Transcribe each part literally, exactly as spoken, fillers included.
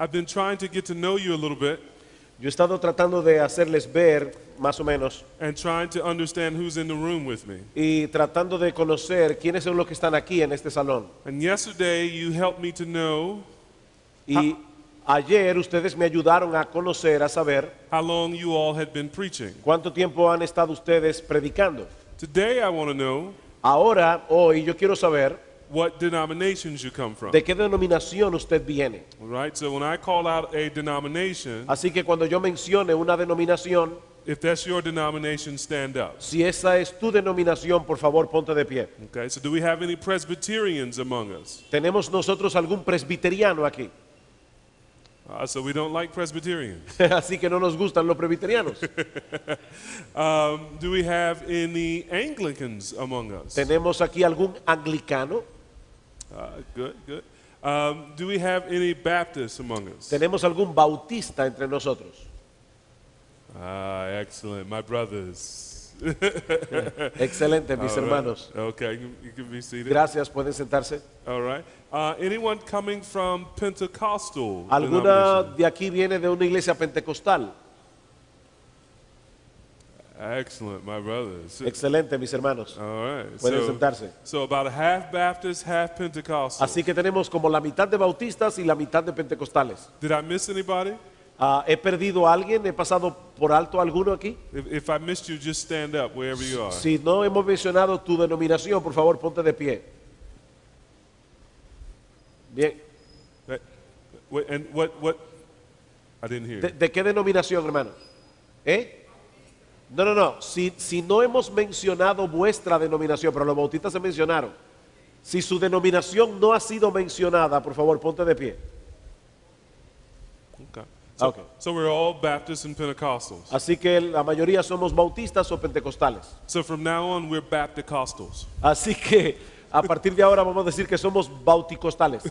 I've been trying to get to know you a little bit. Yo he estado tratando de hacerles ver, más o menos, and trying to understand who's in the room with me. Y tratando de conocer quiénes son los que están aquí en este salón. And yesterday you helped me to know. Y ayer ustedes me ayudaron a conocer, a saber, how long you all had been preaching. ¿Cuánto tiempo han estado ustedes predicando? Today I want to know. Ahora, hoy yo quiero saber. What denominations you come from. ¿De qué denominación usted viene? All right, so when I call out a denomination, así que cuando yo mencione una denominación, if that's your denomination, stand up. Si esa es tu denominación, por favor, ponte de pie. Okay, so do we have any Presbyterians among us? ¿Tenemos nosotros algún presbiteriano aquí? Uh, so we don't like Presbyterians. Así que no nos gustan los presbiterianos. um, do we have any Anglicans among us? ¿Tenemos aquí algún anglicano? Uh, good, good. Um, do we have any Baptists among us? ¿Tenemos algún bautista entre nosotros? Ah, excellent, my brothers. Excelente, mis all hermanos. Right. Okay, you can be seated. Gracias, pueden sentarse. All right. Uh, anyone coming from Pentecostal? ¿Alguna de aquí viene de una iglesia pentecostal? Excellent, my brothers. Excelente, mis hermanos. All right. Pueden so, sentarse. So about half Baptist, half Pentecostal. Así que tenemos como la mitad de bautistas y la mitad de pentecostales. Did I miss anybody? Uh, ¿He perdido a alguien? ¿He pasado por alto a alguno aquí? If, if I missed you, just stand up wherever you are. Si no hemos mencionado tu denominación, por favor, ponte de pie. Bien. And what, what? I didn't hear. ¿De, de qué denominación, hermano? ¿Eh? No, no, no. Si, si no hemos mencionado vuestra denominación, pero los bautistas se mencionaron. Si su denominación no ha sido mencionada, por favor, ponte de pie. Okay. So, okay. So we're all Baptists and Pentecostals. Así que la mayoría somos bautistas o pentecostales. So from now on we're Bapticostals. Así que a partir de ahora vamos a decir que somos bauticostales.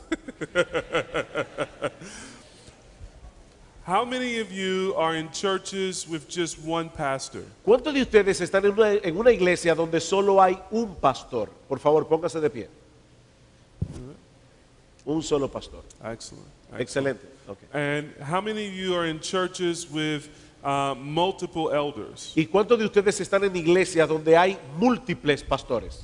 How many of you are in churches with just one pastor? ¿Cuántos de ustedes están en una, en una iglesia donde solo hay un pastor? Por favor, póngase de pie. Un solo pastor. Excellent. Excellent. Excelente. Okay. And how many of you are in churches with uh, multiple elders? ¿Y cuántos de ustedes están en iglesias donde hay múltiples pastores?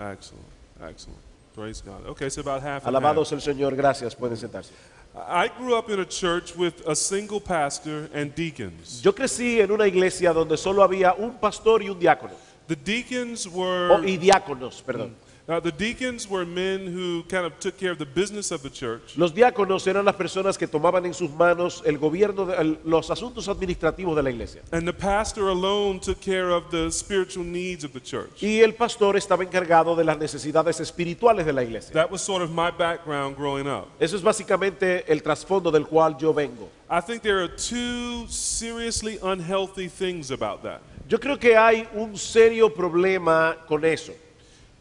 Excellent. Excellent. Praise God. Okay, so about half. Alabados el Señor, gracias, pueden sentarse. I grew up in a church with a single pastor and deacons. Yo crecí en una iglesia donde solo había un pastor y un diácono. The deacons were oh, y diáconos, perdón. Mm. Now, the deacons were men who kind of took care of the business of the church. Los diáconos eran las personas que tomaban en sus manos el gobierno de, el, los asuntos administrativos de la iglesia. And the pastor alone took care of the spiritual needs of the church. Y el pastor estaba encargado de las necesidades espirituales de la iglesia. That was sort of my background growing up. Eso es básicamente el trasfondo del cual yo vengo. I think there are two seriously unhealthy things about that. Yo creo que hay un serio problema con eso.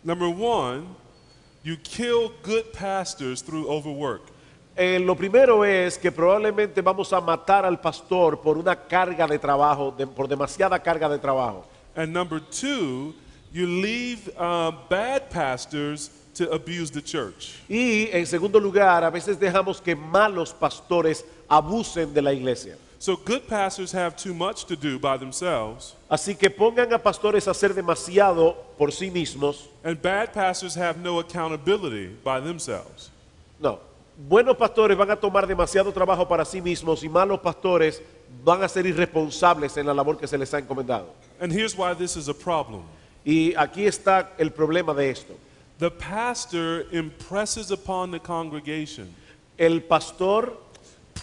Number one, you kill good pastors through overwork. Eh, lo primero es que probablemente vamos a matar al pastor por una carga de trabajo, de, por demasiada carga de trabajo. And number two, you leave uh, bad pastors to abuse the church. Y en segundo lugar, a veces dejamos que malos pastores abusen de la iglesia. So good pastors have too much to do by themselves. Así que pongan a pastores a hacer demasiado por sí mismos. And bad pastors have no accountability by themselves. No. Buenos pastores van a tomar demasiado trabajo para sí mismos y malos pastores van a ser irresponsables en la labor que se les ha encomendado. And here's why this is a problem. Y aquí está el problema de esto. The pastor impresses upon the congregation. El pastor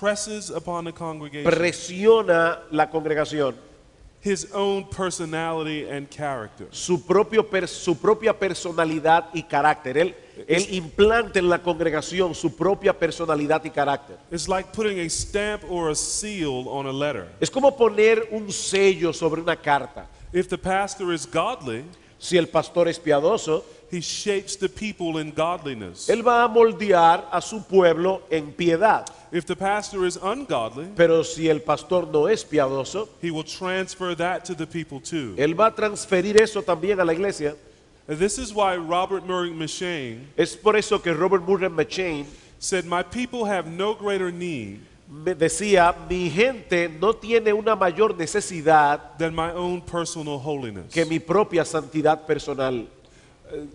presses upon the congregation. Presiona la congregación. His own personality and character. Su propio per, su propia personalidad y carácter. Él él implanta en la congregación su propia personalidad y carácter. It's like putting a stamp or a seal on a letter. Es como poner un sello sobre una carta. If the pastor is godly, si el pastor es piadoso, he shapes the people in godliness. Él va a moldear a su pueblo en piedad. If the pastor is ungodly, pero si el pastor no es piadoso, he will transfer that to the people too. Él va a transferir eso también a la iglesia. And this is why Robert Murray M'Cheyne, es por eso que Robert Murray M'Cheyne said, "My people have no greater need." Me decía, mi gente no tiene una mayor necesidad than my own personal holiness. Que mi propia santidad personal.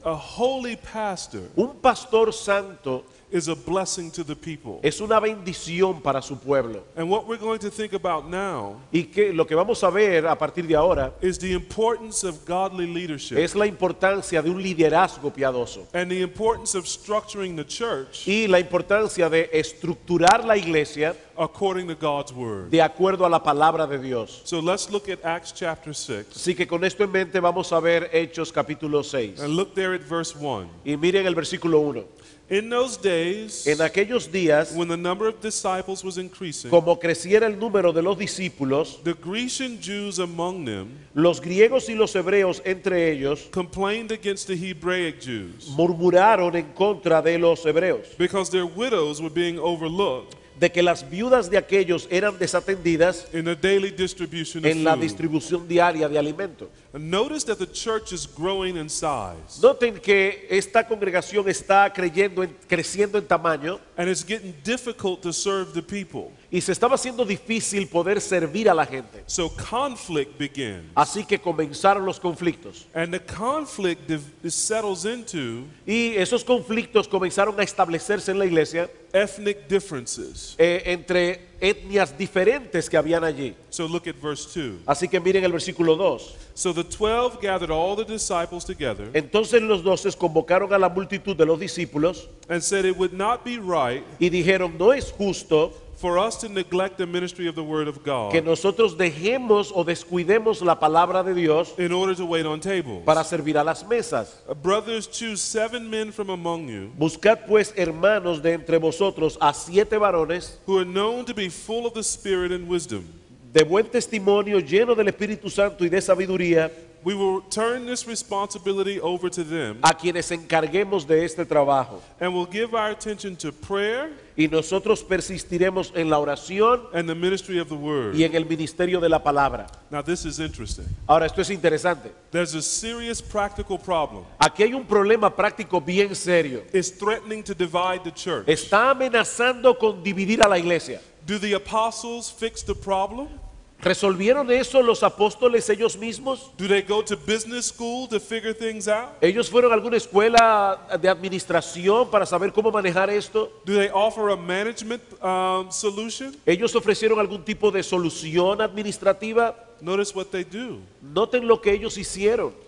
A holy pastor, un pastor santo, is a blessing to the people. Es una bendición para su pueblo. And what we're going to think about now, y que lo que vamos a ver a partir de ahora, is the importance of godly leadership. Es la importancia de un liderazgo piadoso. And the importance of structuring the church, y la importancia de estructurar la iglesia, according to God's word. De acuerdo a la palabra de Dios. So let's look at Acts chapter six. Así que con esto en mente vamos a ver Hechos capítulo seis. And look there at verse one. Y miren el versículo uno. In those days, en aquellos días, when the number of disciples was increasing, como creciera el número de los discípulos, the Grecian Jews among them, los griegos y los hebreos entre ellos, complained against the Hebraic Jews, murmuraron en contra de los hebreos, because their widows were being overlooked, de que las viudas de aquellos eran desatendidas en la distribución diaria de alimento. Noten que esta congregación está creyendo en, creciendo en tamaño, y se estaba haciendo difícil poder servir a la gente. So conflict begins. Así que comenzaron los conflictos. And the conflict settles into, y esos conflictos comenzaron a establecerse en la iglesia, ethnic differences. Eh, entre etnias diferentes que habían allí. So look at verse two. Así que miren el versículo dos. So the twelve gathered all the disciples together. Entonces los doce convocaron a la multitud de los discípulos, and said, "It would not be right," y dijeron, "no es justo for us to neglect the ministry of the word of God, que nosotros dejemos o descuidemos la palabra de Dios, in order to wait on tables, para servir a las mesas. Brothers, choose seven men from among you, buscad pues hermanos de entre vosotros a siete varones, who are known to be full of the Spirit and wisdom, de buen testimonio, lleno del Espíritu Santo y de sabiduría. We will turn this responsibility over to them, a quienes encarguemos de este trabajo, and we'll give our attention to prayer, y nosotros persistiremos en la oración, and the ministry of the word, y en el ministerio de la palabra." Now this is interesting. Ahora esto es interesante. There's a serious practical problem. Aquí hay un problema práctico bien serio. It's threatening to divide the church. Está amenazando con dividir a la iglesia. Do the apostles fix the problem? ¿Resolvieron eso los apóstoles ellos mismos? Do they go to business school to figure things out? ¿Ellos fueron a alguna escuela de administración para saber cómo manejar esto? Do they offer a management um, solution? ¿Ellos ofrecieron algún tipo de solución administrativa? Notice what they do. Noten lo que ellos hicieron.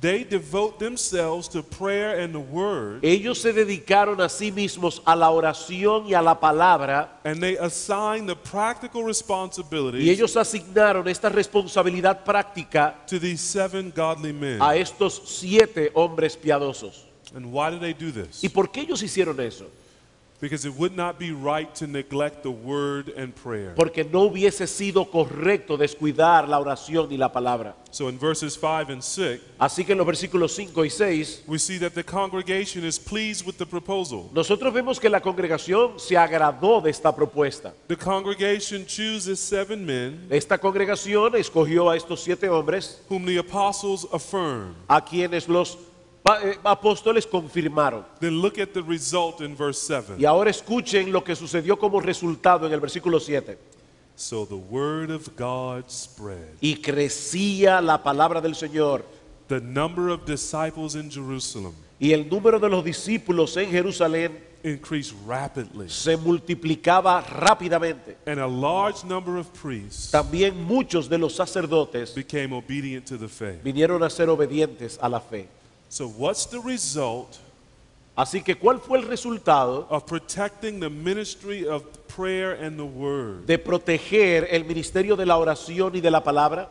They devote themselves to prayer and the word. Ellos se dedicaron a sí mismos a la oración y a la palabra. And they assign the practical responsibilities, y ellos asignaron esta responsabilidad práctica, to these seven godly men, a estos siete hombres piadosos. And why did they do this? ¿Y por qué ellos hicieron eso? Because it would not be right to neglect the word and prayer. Porque no hubiese sido correcto descuidar la oración y la palabra. So in verses five and six, así que en los versículos cinco y seis, we see that the congregation is pleased with the proposal. Nosotros vemos que la congregación se agradó de esta propuesta. The congregation chooses seven men. Esta congregación escogió a estos siete hombres, whom the apostles affirmed. A quienes los apóstoles confirmaron. Then look at the result in verse seven. Y ahora escuchen lo que sucedió como resultado en el versículo siete. So the word of God spread. Y crecía la palabra del Señor. The number of disciples in Jerusalem. Y el número de los discípulos en Jerusalén increased rapidly. Se multiplicaba rápidamente. And a large number of priests, también muchos de los sacerdotes, became obedient to the faith. Vinieron a ser obedientes a la fe. So what's the result? Así que ¿cuál fue el resultado? Of protecting the ministry of prayer and the word. De proteger el ministerio de la oración y de la palabra.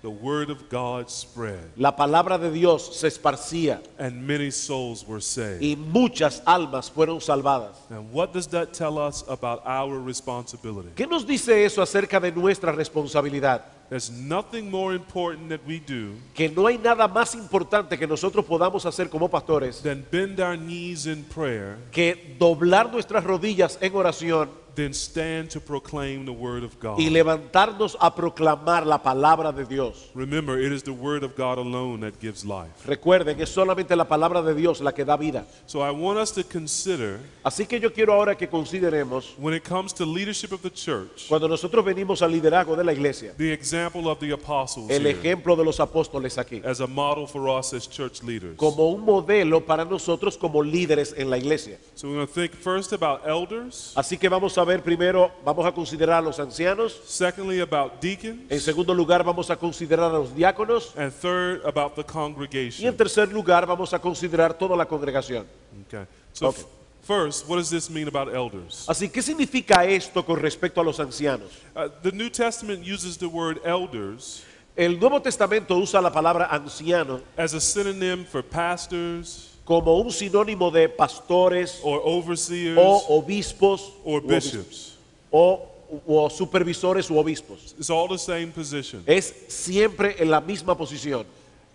The word of God spread. La palabra de Dios se esparcía. And many souls were saved. Y muchas almas fueron salvadas. And what does that tell us about our responsibility? ¿Qué nos dice eso acerca de nuestra responsabilidad? There's nothing more important that we do, que no hay nada más importante que nosotros podamos hacer como pastores, than bend our knees in prayer, que doblar nuestras rodillas en oración, then stand to proclaim the word of God. Y levantarnos a proclamar la palabra de Dios. Remember, it is the word of God alone that gives life. Recuerden, es solamente la palabra de Dios la que da vida. So I want us to consider. Así que yo quiero ahora que consideremos. When it comes to leadership of the church. Cuando nosotros venimos al liderazgo de la iglesia. The example of the apostles. El ejemplo de los apóstoles aquí. As a model for us as church leaders. Como un modelo para nosotros como líderes en la iglesia. So we're going to think first about elders. Así que vamos a A ver primero, vamos a considerar a los ancianos. Secondly, about deacons. En segundo lugar, vamos a considerar a los diáconos. And third, about the congregation. Y en tercer lugar, vamos a considerar toda la congregación. Okay. So okay. First, what does this mean about elders? Así, ¿qué significa esto con respecto a los ancianos? Uh, the New Testament uses the word elders. El Nuevo Testamento usa la palabra anciano as a synonym for pastors, como un sinónimo de pastores or overseers, o obispos or bishops, o, o supervisores u obispos. It's all the same position. Es siempre en la misma posición.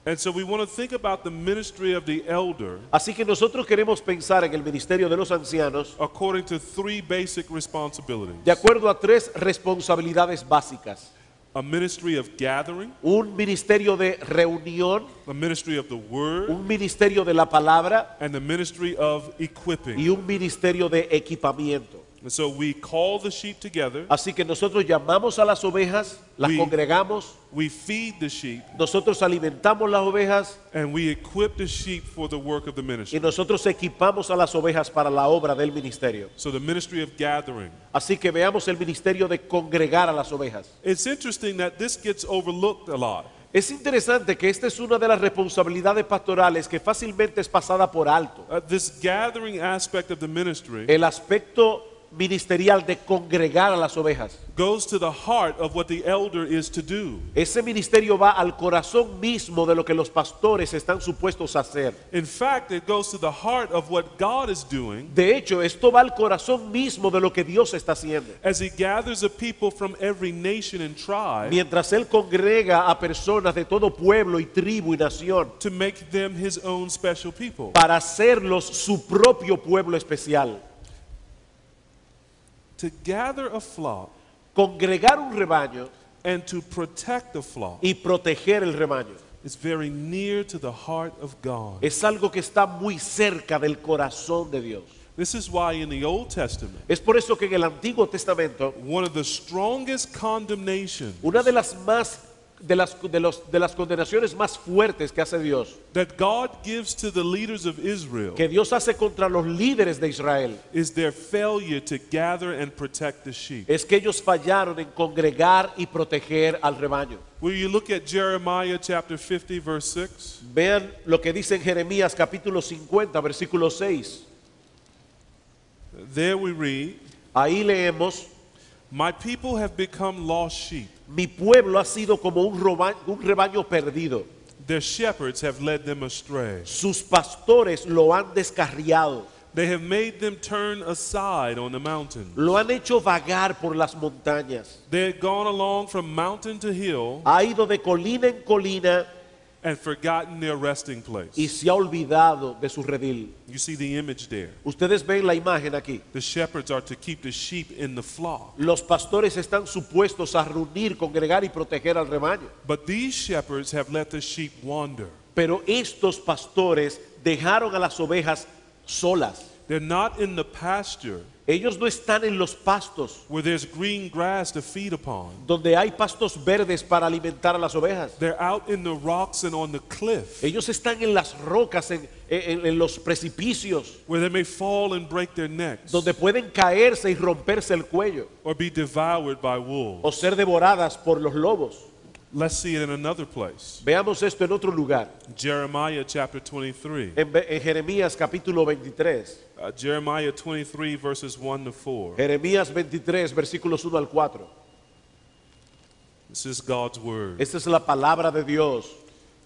And so we want to think about the ministry of the elder. Así que nosotros queremos pensar en el ministerio de los ancianos according to three basic responsibilities. De acuerdo a tres responsabilidades básicas. A ministry of gathering, un ministerio de reunión, a ministry of the word, un ministerio de la palabra, and the ministry of equipping, y un ministerio de equipamiento. And so we call the sheep together. Así que nosotros llamamos a las ovejas, las we, congregamos. We feed the sheep. Nosotros alimentamos las ovejas. And we equip the sheep for the work of the ministry. Y nosotros equipamos a las ovejas para la obra del ministerio. So the ministry of gathering. Así que veamos el ministerio de congregar a las ovejas. It's interesting that this gets overlooked a lot. Es interesante que esta es una de las responsabilidades pastorales que fácilmente es pasada por alto. Uh, this gathering aspect of the ministry. El aspecto ministerial de congregar a las ovejas goes to the heart of what the elder is to do. Ese ministerio va al corazón mismo de lo que los pastores están supuestos a hacer. In fact, it goes to the heart of what God is doing. De hecho, esto va al corazón mismo de lo que Dios está haciendo. As he gathers a people from every nation and tribe. Mientras él congrega a personas de todo pueblo y tribu y nación. To make them his own special people. Para hacerlos su propio pueblo especial. To gather a flock, congregar un rebaño, and to protect the flock, y proteger el rebaño, is very near to the heart of God. Es algo que está muy cerca del corazón de Dios. This is why in the Old Testament, es por eso que en el Antiguo Testamento, one of the strongest condemnations, una de las más de las de los de las condenaciones más fuertes que hace Dios, that God gives to the leaders of Israel, que Dios hace contra los líderes de Israel, is their failure to gather and protect the sheep. Es que ellos fallaron en congregar y proteger al rebaño. Will you look at Jeremiah chapter fifty verse six? Vean lo que dice en Jeremías capítulo cincuenta versículo seis. There we read. Ahí leemos. My people have become lost sheep. Mi pueblo ha sido como un rebaño, un rebaño perdido. Their shepherds have led them astray. Sus pastores lo han descarriado. They have made them turn aside on the mountains. Lo han hecho vagar por las montañas. They had gone along from mountain to hill. Ha ido de colina en colina. And forgotten their resting place. Y se ha olvidado de su redil. You see the image there. Ustedes ven la imagen aquí. The shepherds are to keep the sheep in the flock. Los pastores están supuestos a reunir, congregar y proteger al rebaño. But these shepherds have let the sheep wander. Pero estos pastores dejaron a las ovejas solas. They're not in the pasture. Ellos no están en los pastos, where there's green grass to feed upon. Donde hay pastos verdes para alimentar a las ovejas. They're out in the rocks and on the cliff. Ellos están en las rocas, en, en, en los precipicios, where they may fall and break their necks. Donde pueden caerse y romperse el cuello. Or be devoured by wolves. O ser devoradas por los lobos. Let's see it in another place. Veamos esto en otro lugar. Jeremiah chapter twenty-three. En, en Jeremías capítulo veintitrés. Uh, Jeremiah twenty-three verses one to four. Jeremías veintitrés versículos uno al cuatro. This is God's word. Esta es la palabra de Dios.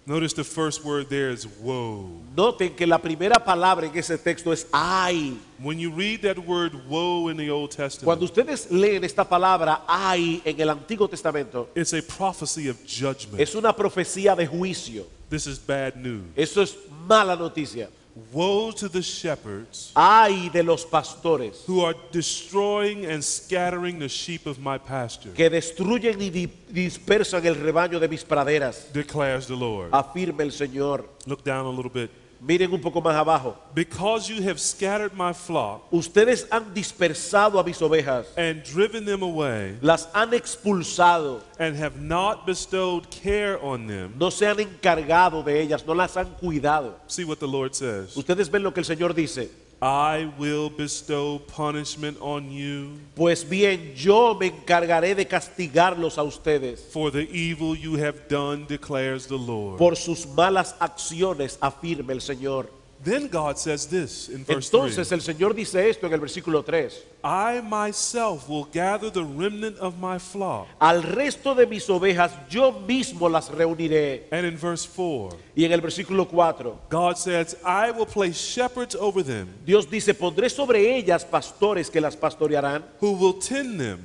Notice the first word there is woe. Noten que la primera palabra en ese texto es ay. When you read that word woe in the Old Testament. Cuando ustedes leen esta palabra ay en el Antiguo Testamento. It's a prophecy of judgment. Es una profecía de juicio. This is bad news. Eso es mala noticia. Woe to the shepherds Ay de los pastores who are destroying and scattering the sheep of my pasture, que destruyen y di dispersan el rebaño de mis praderas, declares the Lord. Afirma el Señor. Look down a little bit. Miren un poco más abajo. Because you have scattered my flock, ustedes han dispersado a mis ovejas, and driven them away, las han expulsado, and have not bestowed care on them. No se han encargado de ellas, no las han cuidado. See what the Lord says. Ustedes ven lo que el Señor dice. I will bestow punishment on you. Pues bien, yo me encargaré de castigarlos a ustedes. For the evil you have done, declares the Lord. Por sus malas acciones, afirma el Señor. Then God says this in verse three. Entonces el Señor dice esto en el versículo tres. I myself will gather the remnant of my flock. Al resto de mis ovejas yo mismo las reuniré. And in verse four. Y en el versículo cuatro. God says, I will place shepherds over them. Dios dice, pondré sobre ellas pastores que las pastorearán. Who will tend them.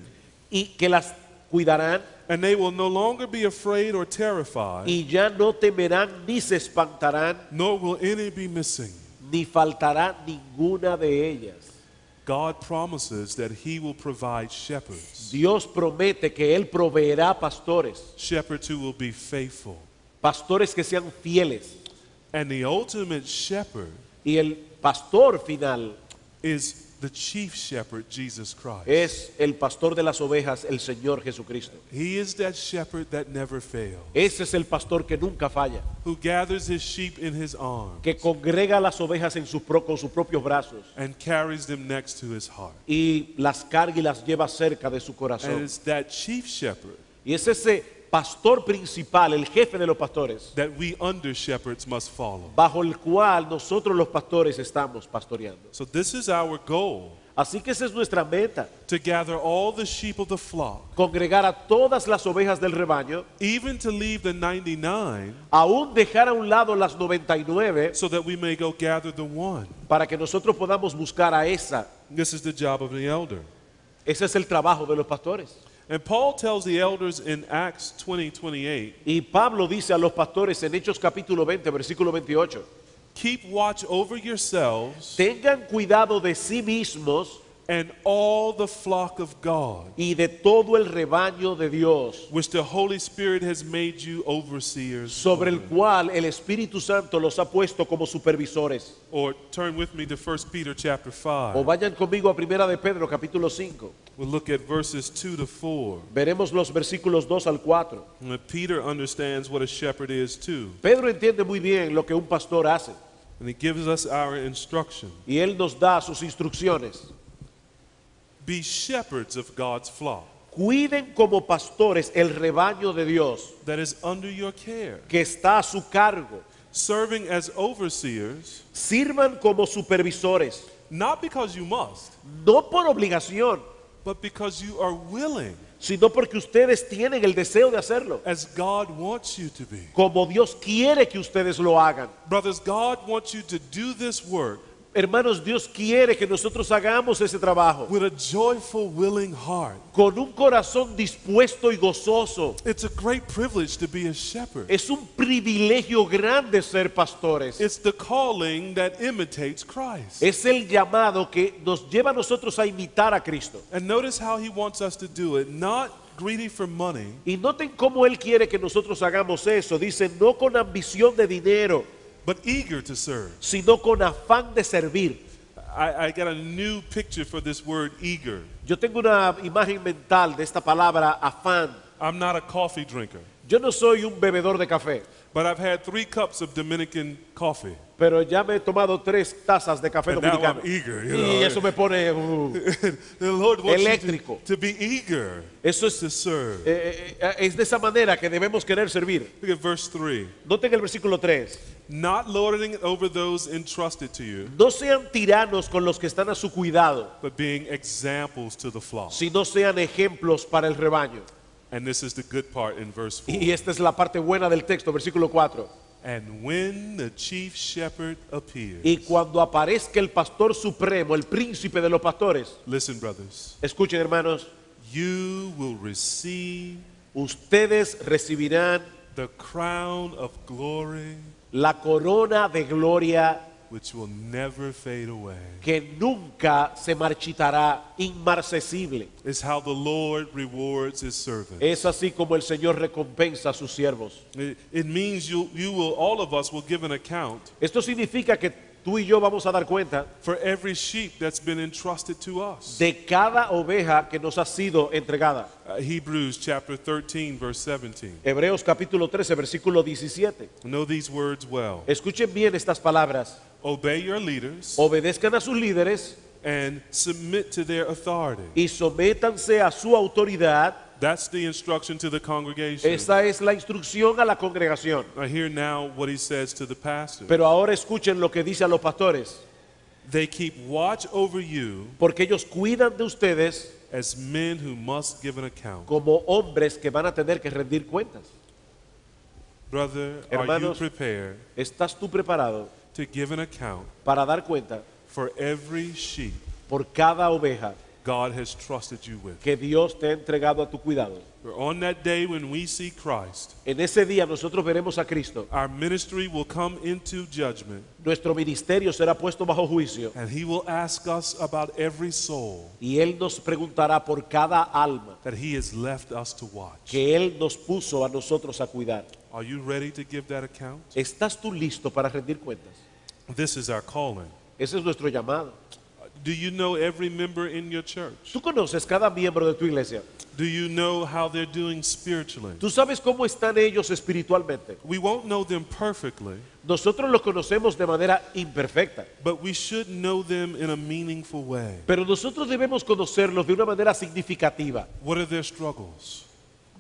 Y que las cuidarán. And they will no longer be afraid or terrified. Y ya no temerán ni se espantarán. Nor will any be missing. Ni faltará ninguna de ellas. God promises that He will provide shepherds. Dios promete que él proveerá pastores. Shepherds who will be faithful. Pastores que sean fieles. And the ultimate shepherd. Y el pastor final is the chief shepherd, Jesus Christ. Es el pastor de las ovejas, el Señor Jesucristo. He is that shepherd that never fails. Ese es el pastor que nunca falla. Who gathers his sheep in his arms. Que congrega las ovejas en su pro, con sus propios brazos. And carries them next to his heart. Y las carga y las lleva cerca de su corazón. And it's that chief shepherd. Y es ese pastor principal, el jefe de los pastores, that we under shepherds must follow. Bajo el cual nosotros los pastores estamos pastoreando. So this is our goal. Así que esa es nuestra meta. To gather all the sheep of the flock. Congregar a todas las ovejas del rebaño. Even to leave the ninety-nine. Aún dejar a un lado las noventa y nueve. So that we may go gather the one. Para que nosotros podamos buscar a esa. This is the job of the elder. Ese es el trabajo de los pastores. And Paul tells the elders in Acts twenty twenty-eight. Y Pablo dice a los pastores en Hechos capítulo veinte, versículo veintiocho. Keep watch over yourselves. Tengan cuidado de sí mismos. And all the flock of God. Y de todo el rebaño de Dios. Which the Holy Spirit has made you overseers. Sobre el cual el Espíritu Santo los ha puesto como supervisores. Or turn with me to First Peter chapter five. O vayan conmigo a Primera de Pedro capítulo cinco. We'll look at verses two to four. Veremos los versículos dos al cuatro. Peter understands what a shepherd is too. Pedro entiende muy bien lo que un pastor hace. And he gives us our instruction. Y él nos da sus instrucciones. Be shepherds of God's flock. Cuiden como pastores el rebaño de Dios. That is under your care. Que está a su cargo. Serving as overseers. Sirvan como supervisores. Not because you must. No por obligación. But because you are willing. Sino porque ustedes tienen el deseo de hacerlo. As God wants you to be. Como Dios quiere que ustedes lo hagan. Brothers, God wants you to do this work. Hermanos, Dios quiere que nosotros hagamos ese trabajo. With a joyful, willing heart. Con un corazón dispuesto y gozoso. It's a great privilege to be a shepherd. Es un privilegio grande ser pastores. It's the calling that imitates Christ. Es el llamado que nos lleva a nosotros a imitar a Cristo. And notice how he wants us to do it, not greedy for money. Y noten cómo él quiere que nosotros hagamos eso. Dice, no con ambición de dinero. But eager to serve. Sino con afán de servir. I, I got a new picture for this word eager. Yo tengo una imagen mental de esta palabra afán. I'm not a coffee drinker. Yo no soy un bebedor de café. But I've had three cups of Dominican coffee. Pero ya me he tomado tres tazas de café dominicano. Eager, you know. Y eso me pone uh, the Lord wants eléctrico. To, to be eager eso es, to serve. Eh, eh, es de esa manera que debemos querer servir. Look at verse three. Noten el versículo tres. Not lording it over those entrusted to you. No sean tiranos con los que están a su cuidado. But being examples to the flock. Sino sean ejemplos para el rebaño. And this is the good part in verse four. Y esta es la parte buena del texto, versículo cuatro. And when the chief shepherd appears. Y cuando aparezca el pastor supremo, el príncipe de los pastores. Listen, brothers. Escuchen, hermanos. You will receive. Ustedes recibirán. The crown of glory. La corona de gloria which will never fade away. Que nunca se marchitará, inmarcesible. It's how the Lord rewards his servants. Es así como el Señor recompensa a sus siervos. It, it means you, you will, all of us will give an account. Esto significa que tú y yo vamos a dar cuenta for every sheep that's been entrusted to us. De cada oveja que nos ha sido entregada. Uh, Hebrews chapter thirteen verse seventeen. Hebreos capítulo trece versículo diecisiete. Know these words well. Escuchen bien estas palabras. Obey your leaders. Obedezcan a sus líderes. And submit to their authority. Y sométanse a su autoridad. That's the instruction to the congregation. Esa es la instrucción a la congregación. I hear now what he says to the pastors. Pero ahora escuchen lo que dice a los pastores. They keep watch over you. Porque ellos cuidan de ustedes. As men who must give an account. Como hombres que van a tener que rendir cuentas. Brother, hermanos, are you prepared? ¿Estás tú preparado? To give an account. Para dar cuenta. For every sheep. Por cada oveja. God has trusted you with. Que Dios te ha entregado a tu cuidado. On that day when we see Christ, en ese día nosotros veremos a Cristo. Our ministry will come into judgment. Nuestro ministerio será puesto bajo juicio. And he will ask us about every soul. Y él nos preguntará por cada alma. That he has left us to watch. Que él nos puso a nosotros a cuidar. Are you ready to give that account? ¿Estás tú listo para rendir cuentas? This is our calling. Ese es nuestro llamado. Do you know every member in your church? ¿Tú conoces cada miembro de tu iglesia? Do you know how they're doing spiritually? ¿Tú sabes cómo están ellos espiritualmente? We won't know them perfectly. Nosotros los conocemos de manera imperfecta. But we should know them in a meaningful way. Pero nosotros debemos conocerlos de una manera significativa. What are their struggles?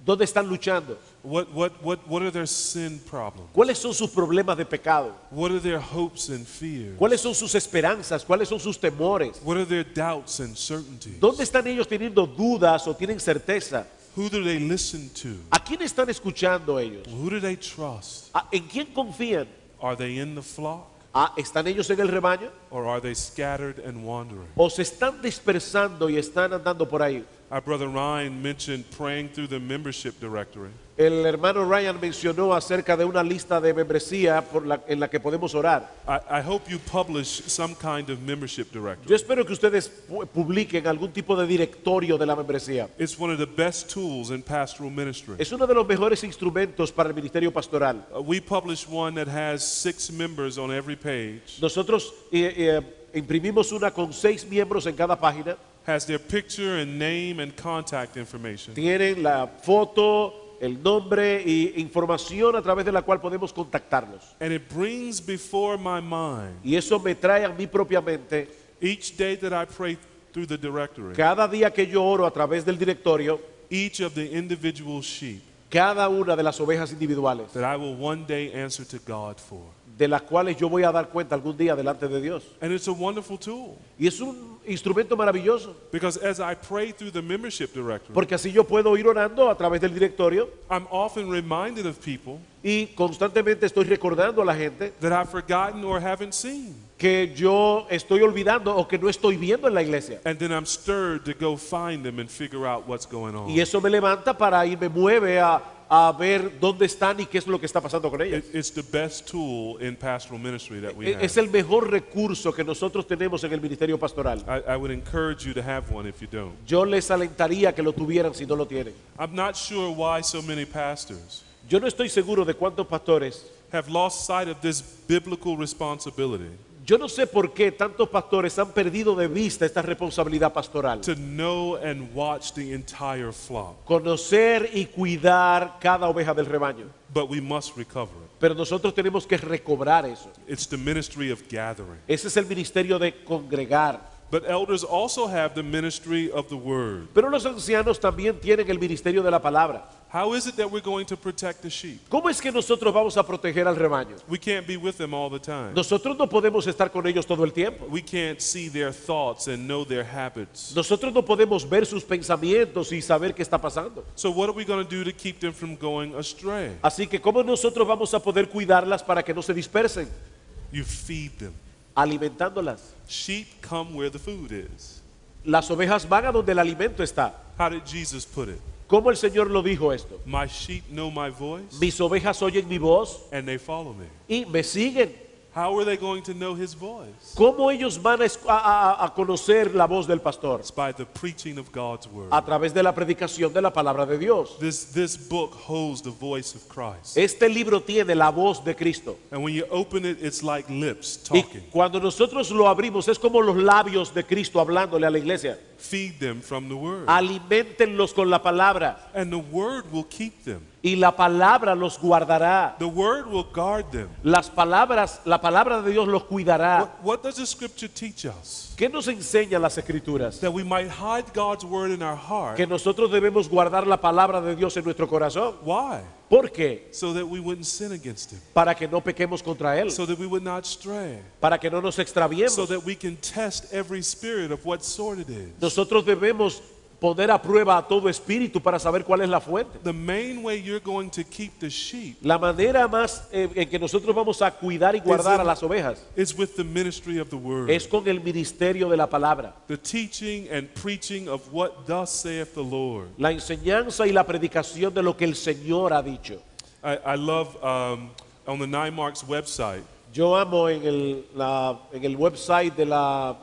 ¿Dónde están luchando? What, what, what, what are their sin problems? ¿Cuáles son sus problemas de pecado? What are their hopes and fears? ¿Cuáles son sus esperanzas? ¿Cuáles son sus temores? What are their doubts and certainties? ¿Dónde están ellos teniendo dudas o tienen certeza? Who do they listen to? ¿A quién están escuchando ellos? Who do they trust? ¿En quién confían? Are they in the flock? Ah, ¿están ellos en el rebaño? Or are they scattered and wandering? ¿O se están dispersando y están andando por ahí? Our brother Ryan mentioned praying through the membership directory. El hermano Ryan mencionó acerca de una lista de membresía por la, en la que podemos orar. I, I hope you publish some kind of membership directory. Yo espero que ustedes publiquen algún tipo de directorio de la membresía. It's one of the best tools in pastoral ministry. Es uno de los mejores instrumentos para el ministerio pastoral. Uh, we publish one that has six members on every page. Nosotros eh, eh, imprimimos una con seis miembros en cada página. Has their picture and name and contact information. Tienen la foto, el nombre y información a través de la cual podemos contactarlos. And it brings before my mind. Y eso me trae a mí propia mente. Each day that I pray through the directory. Cada día que yo oro a través del directorio. Each of the individual sheep. Cada una de las ovejas individuales. That I will one day answer to God for. De las cuales yo voy a dar cuenta algún día delante de Dios. And it's a wonderful tool. Y es un instrumento maravilloso. Because as I pray through the membership directory, porque así yo puedo ir orando a través del directorio. I'm often reminded of people. Y constantemente estoy recordando a la gente. That I've forgotten or haven't seen. Que yo estoy olvidando o que no estoy viendo en la iglesia. And then I'm stirred to go find them and figure out what's going on. Y eso me levanta para y me mueve a a ver dónde están y qué es lo que está pasando con ellos. It's the best tool in pastoral ministry that we have. Es el mejor recurso que nosotros tenemos en el ministerio pastoral. I, I would encourage you to have one if you don't. Yo les alentaría que lo tuvieran si no lo tienen. I'm not sure why so many pastors. Yo no estoy seguro de cuántos pastores have lost sight of this biblical responsibility. Yo no sé por qué tantos pastores han perdido de vista esta responsabilidad pastoral. To know and watch the entire flock. Conocer y cuidar cada oveja del rebaño. But we must recover it. Pero nosotros tenemos que recobrar eso. It's the ministry of gathering. Ese es el ministerio de congregar. But elders also have the ministry of the word. Pero los ancianos también tienen el ministerio de la palabra. How is it that we're going to protect the sheep? ¿Cómo es que nosotros vamos a proteger al rebaño? We can't be with them all the time. Nosotros no podemos estar con ellos todo el tiempo. We can't see their thoughts and know their habits. Nosotros no podemos ver sus pensamientos y saber qué está pasando. So what are we going to do to keep them from going astray? Así que ¿cómo nosotros vamos a poder cuidarlas para que no se dispersen? You feed them. Alimentándolas. Sheep come where the food is. Las ovejas van a donde el alimento está. How did Jesus put it? ¿Cómo el Señor lo dijo esto? My sheep know my voice. Mis ovejas oyen mi voz. And they follow me. Y me siguen. How are they going to know his voice? ¿Cómo ellos van a, a, a conocer la voz del pastor? It's by the preaching of God's word. A través de la predicación de la palabra de Dios. This, this book holds the voice of Christ. Este libro tiene la voz de Cristo. And when you open it, it's like lips talking. Y cuando nosotros lo abrimos, es como los labios de Cristo hablándole a la iglesia. Feed them from the word. Aliméntenlos con la palabra. And the word will keep them. Y la palabra los guardará. The word will guard them. Las palabras, la palabra de Dios los cuidará. What, what does the scripture teach us? ¿Qué nos enseñan las escrituras? That we might hide God's word in our heart. Que nosotros debemos guardar la palabra de Dios en nuestro corazón. Why? ¿Por qué? So that we wouldn't sin against him. Para que no pequemos contra él. So that we would not stray. Para que no nos extraviemos. So that we can test every spirit of what sort it is. Nosotros debemos poner a prueba a todo espíritu para saber cuál es la fuente. The main way you're going to keep the sheep, la manera más eh, en que nosotros vamos a cuidar y guardar a las ovejas with the ministry of the word. Es con el ministerio de la palabra. The teaching and preaching of what thus saith the Lord. La enseñanza y la predicación de lo que el Señor ha dicho. I, I love um, on the nine marks website. Yo amo en el, la, en el website de la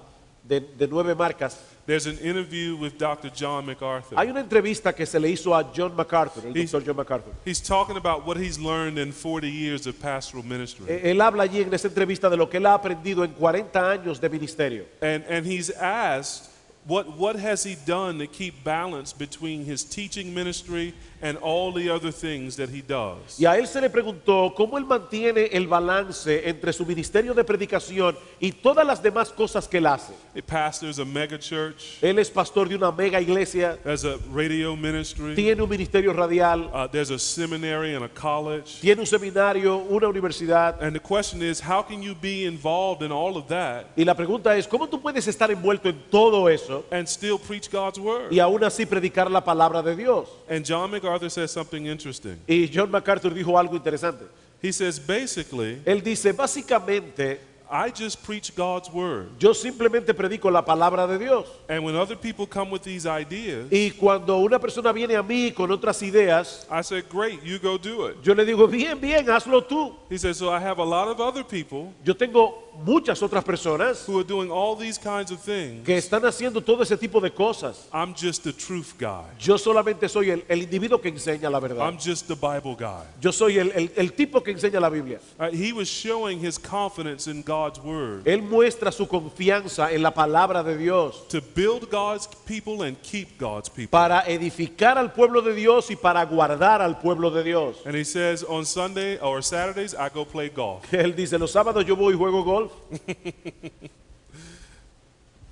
de, de nueve marcas. There's an interview with Doctor John MacArthur. Hay una entrevista que se le hizo a John MacArthur, el doctor John MacArthur. He's talking about what he's learned in forty years of pastoral ministry. Él habla allí en esa entrevista de lo que él ha aprendido en cuarenta años de ministerio. And and he's asked what what has he done to keep balance between his teaching ministry and all the other things that he does. Y a él se le preguntó cómo él mantiene el balance entre su ministerio de predicación y todas las demás cosas que él hace. He pastors a mega church. Él es pastor de una mega iglesia. There's a radio ministry. Tiene un ministerio radial. Uh, there's a seminary and a college. Tiene un seminario, una universidad. And the question is, how can you be involved in all of that? Y la pregunta es, ¿cómo tú puedes estar envuelto en todo eso? And still preach God's word. Y aún así predicar la palabra de Dios. And John MacArthur says something interesting. Y John MacArthur dijo algo interesante. He says basically, él dice básicamente, I just preach God's word. Yo simplemente predico la palabra de Dios. And when other people come with these ideas, y cuando una persona viene a mí con otras ideas, I said, great, you go do it. Yo le digo, bien, bien, hazlo tú. He says, so I have a lot of other people. Yo tengo muchas otras personas who are doing all these kinds of things. Que están haciendo todo ese tipo de cosas. I'm just the truth guy. Yo solamente soy el, el individuo que enseña la verdad. I'm just the Bible guy. Yo soy el, el, el tipo que enseña la Biblia. Uh, he was showing his confidence in God's word. Él muestra su confianza en la palabra de Dios. To build God's people and keep God's people. Para edificar al pueblo de Dios y para guardar al pueblo de Dios. And he says on Sunday or Saturdays I go play golf. Él dice los sábados yo voy y juego golf.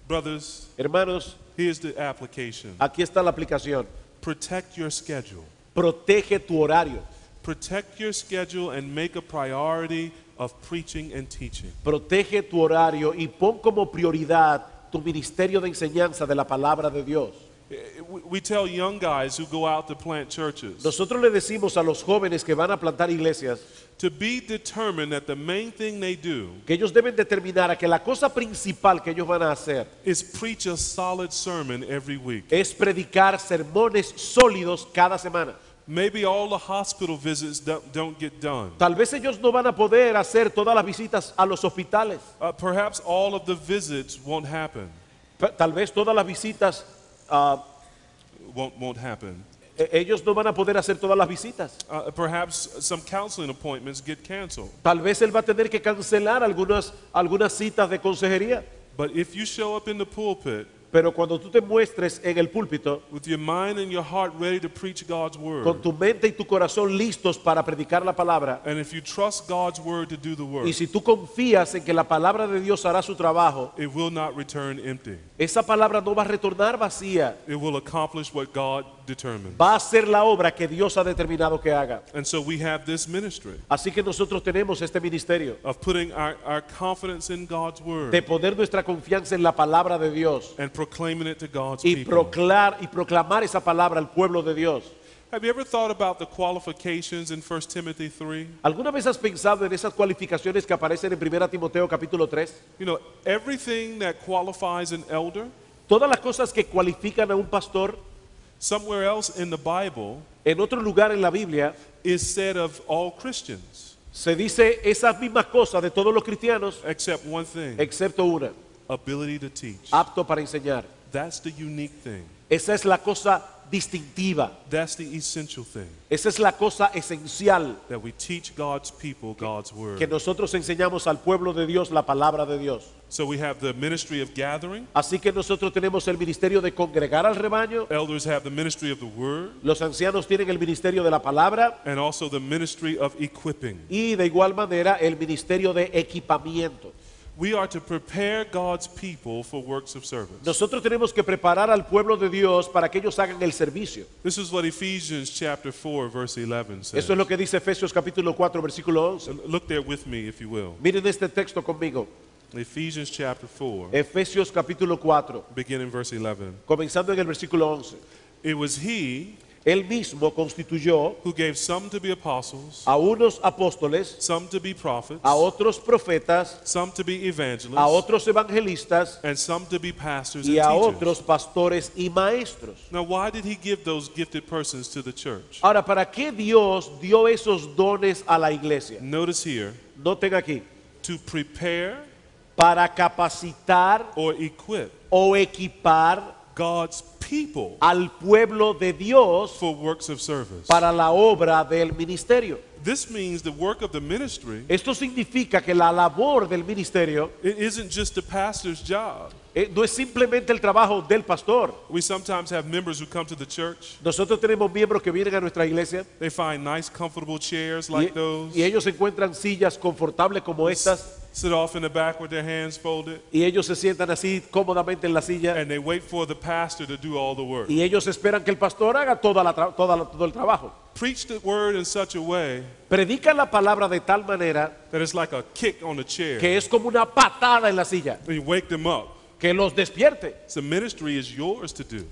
Brothers, hermanos, here's the application. Aquí está la aplicación. Protect your schedule. Protege tu horario. Protect your schedule and make a priority of preaching and teaching. Protege tu horario y pon como prioridad tu ministerio de enseñanza de la palabra de Dios. We tell young guys who go out to plant churches. Nosotros le decimos a los jóvenes que van a plantar iglesias. To be determined that the main thing they do. Que ellos deben determinar a que la cosa principal que ellos van a hacer. Is preach a solid sermon every week. Es predicar sermones sólidos cada semana. Maybe all the hospital visits don't, don't get done. Tal vez ellos no van a poder hacer todas las visitas a los hospitales. Uh, perhaps all of the visits won't happen. Tal vez todas las visitas Uh, won't, won't happen. Ellos no van a poder hacer todas las visitas. Uh, perhaps some counseling appointments get canceled. Tal vez él va a tener que cancelar algunas algunas citas de consejería. But if you show up in the pulpit, pero cuando tú te muestres en el púlpito, with your mind and your heart ready to preach God's word, con tu mente y tu corazón listos para predicar la palabra, and if you trust God's word to do the work, y si tú confías en que la palabra de Dios hará su trabajo, it will not return empty. Esa palabra no va a retornar vacía. It will accomplish what God determines. Va a hacer la obra que Dios ha determinado que haga. And so we have this ministry. Así que nosotros tenemos este ministerio. Of putting our, our confidence in God's word. De poner nuestra confianza en la palabra de Dios. And proclaiming it to God's y people. Proclar, y proclamar esa palabra al pueblo de Dios. Have you ever thought about the qualifications in first Timothy three? ¿Alguna vez has pensado en esas cualificaciones que aparecen en primera Timoteo capítulo tres? You know, everything that qualifies an elder. Todas las cosas que cualifican a un pastor. Somewhere else in the Bible. En otro lugar en la Biblia. Is said of all Christians. Se dice esas mismas cosas de todos los cristianos, except one thing, excepto una, ability to teach, apto para enseñar. That's the unique thing. Esa es la cosa distintiva. That's the essential thing. Esa es la cosa esencial. That we teach God's people God's word. Que nosotros enseñamos al pueblo de Dios la palabra de Dios. So we have the ministry of gathering. Así que nosotros tenemos el ministerio de congregar al rebaño. Elders have the ministry of the word. Los ancianos tienen el ministerio de la palabra. And also the ministry of equipping. Y de igual manera el ministerio de equipamiento. We are to prepare God's people for works of service. Nosotros tenemos que preparar al pueblo de Dios para que ellos hagan el servicio. This is what Ephesians chapter four verse eleven says. Eso es lo que dice Efesios capítulo cuatro versículo once. Look there with me if you will. Miren este texto conmigo. Ephesians chapter four. Efesios capítulo cuatro. Beginning verse eleven. Comenzando en el versículo once. It was he, él mismo constituyó, who gave some to be apostles, a unos apóstoles, some to be prophets, a otros profetas, some to be evangelists, a otros evangelistas, and some to be pastors y and a teachers. Otros pastores y maestros. Now, why did he give those gifted persons to the church? Ahora, ¿para qué Dios dio esos dones a la iglesia? Notice here. Noten aquí. To prepare, para capacitar, or equip, o equipar, God's people, al pueblo de Dios, for works of service, para la obra del ministerio. This means the work of the ministry, esto significa que la labor del ministerio, it isn't just the pastor's job. No es simplemente el trabajo del pastor. We sometimes have members who come to the church. Nosotros tenemos miembros que vienen a nuestra iglesia. They find nice, comfortable chairs like y, those. Y ellos encuentran sillas confortables como S estas. Sit off in the back with their hands folded. Y ellos se sientan así cómodamente en la silla. And they wait for the pastor to do all the work. Y ellos esperan que el pastor haga toda la tra toda la, todo el trabajo. Preach the word in such a way. Predica la palabra de tal manera. That it's like a kick on the chair. Que es como una patada en la silla. And you wake them up. Que los despierte. So ministry is yours to do.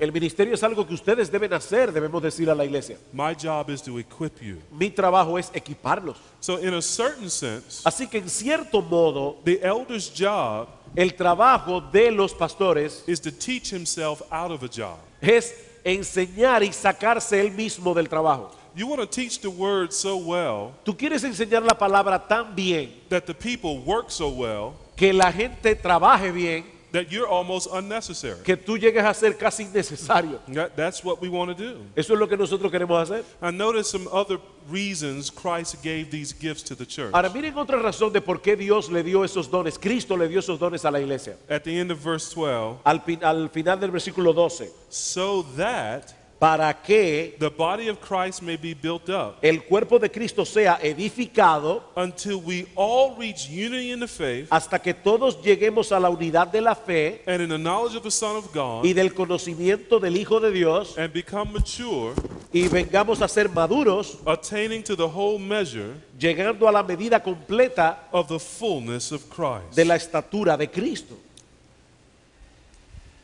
El ministerio es algo que ustedes deben hacer, debemos decir a la iglesia. My job is to equip you. Mi trabajo es equiparlos. So in a certain sense, así que en cierto modo, the elder's job, el trabajo de los pastores, is to teach himself out of a job. Es enseñar y sacarse él mismo del trabajo. You want to teach the word so well, tú quieres enseñar la palabra tan bien, that the people work so well, que la gente trabaje bien, that you're almost unnecessary. Que tú llegues a ser casi innecesario. That, that's what we want to do. Eso es lo que nosotros queremos hacer. I noticed some other reasons Christ gave these gifts to the church. Ahora miren otra razón de por qué Dios le dio esos dones. Cristo le dio esos dones a la iglesia. At the end of verse twelve. Al, al final del versículo doce. So that, para que the body of Christ may be built up, el cuerpo de Cristo sea edificado, until we all reach unity in the faith, hasta que todos lleguemos a la unidad de la fe, and in the knowledge of the Son of God, y del conocimiento del Hijo de Dios, and become mature, y vengamos a ser maduros, attaining to the whole measure, llegando a la medida completa, of the fullness of Christ, de la estatura de Cristo.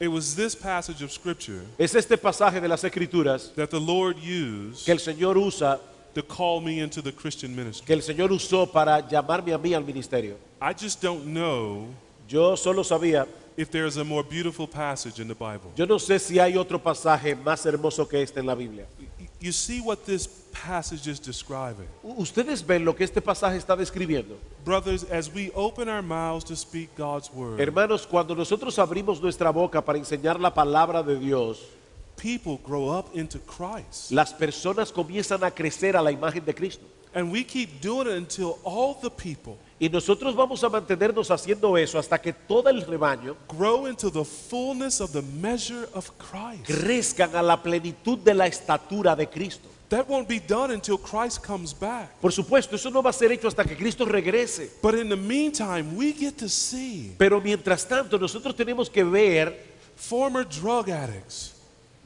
It was this passage of scripture, es este pasaje de las escrituras, that the Lord used, que el Señor usa, to call me into the Christian ministry. Que el Señor usó para llamarme a mí al ministerio. I just don't know, yo solo sabía, if there is a more beautiful passage in the Bible. Yo no sé si hay otro pasaje más hermoso que este en la Biblia. You see what this passage is describing. Ustedes ven lo que este pasaje está describiendo. Brothers, as we open our mouths to speak God's word, hermanos, cuando nosotros abrimos nuestra boca para enseñar la palabra de Dios, people grow up into Christ. Las personas comienzan a crecer a la imagen de Cristo. And we keep doing it until all the people, y nosotros vamos a mantenernos haciendo eso hasta que todo el rebaño, grow into the fullness of the measure of Christ, crezcan a la plenitud de la estatura de Cristo. That won't be done until Christ comes back. Por supuesto, eso no va a ser hecho hasta que Cristo regrese. But in the meantime, we get to see, pero mientras tanto, nosotros tenemos que ver, former drug addicts,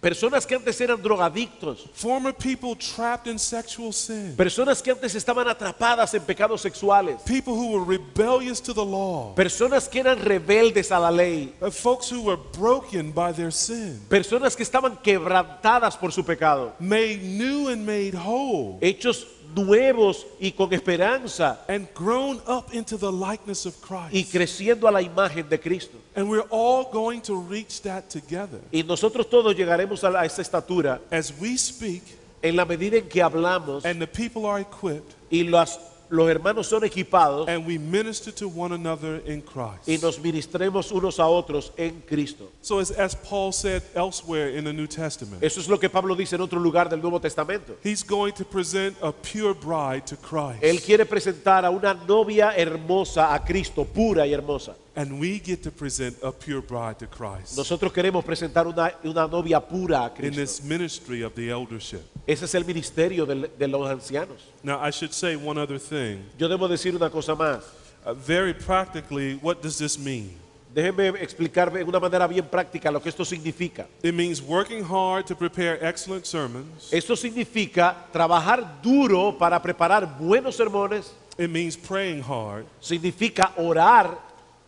personas que antes eran drogadictos, former people trapped in sexual sin, personas que antes estaban atrapadas en pecados sexuales, people who were rebellious to the law, personas que eran rebeldes a la ley, uh, folks who were broken by their sin, personas que estaban quebrantadas por su pecado, made new and made whole, hechos nuevos y con esperanza, and grown up into the likeness of Christ, y creciendo a la imagen de Cristo. And we're all going to reach that together. Y nosotros todos llegaremos a, la, a esa estatura, as we speak, en la medida en que hablamos, and the people are equipped, y las los hermanos son equipados and we minister to one another in Christ. Y nos ministremos unos a otros en Cristo. So as, as Paul said elsewhere in the New Testament. Eso es lo que Pablo dice en otro lugar del Nuevo Testamento. He's going to present a pure bride to Christ. Él quiere presentar a una novia hermosa a Cristo, pura y hermosa. And we get to present a pure bride to Christ. Nosotros queremos presentar una una novia pura a Cristo. In this ministry of the eldership. Ese es el ministerio del, de los ancianos. Now I should say one other thing. Yo debo decir una cosa más. Uh, very practically, what does this mean? Déjeme explicar de una manera bien práctica lo que esto significa. It means working hard to prepare excellent sermons. Esto significa trabajar duro para preparar buenos sermones. It means praying hard. Significa orar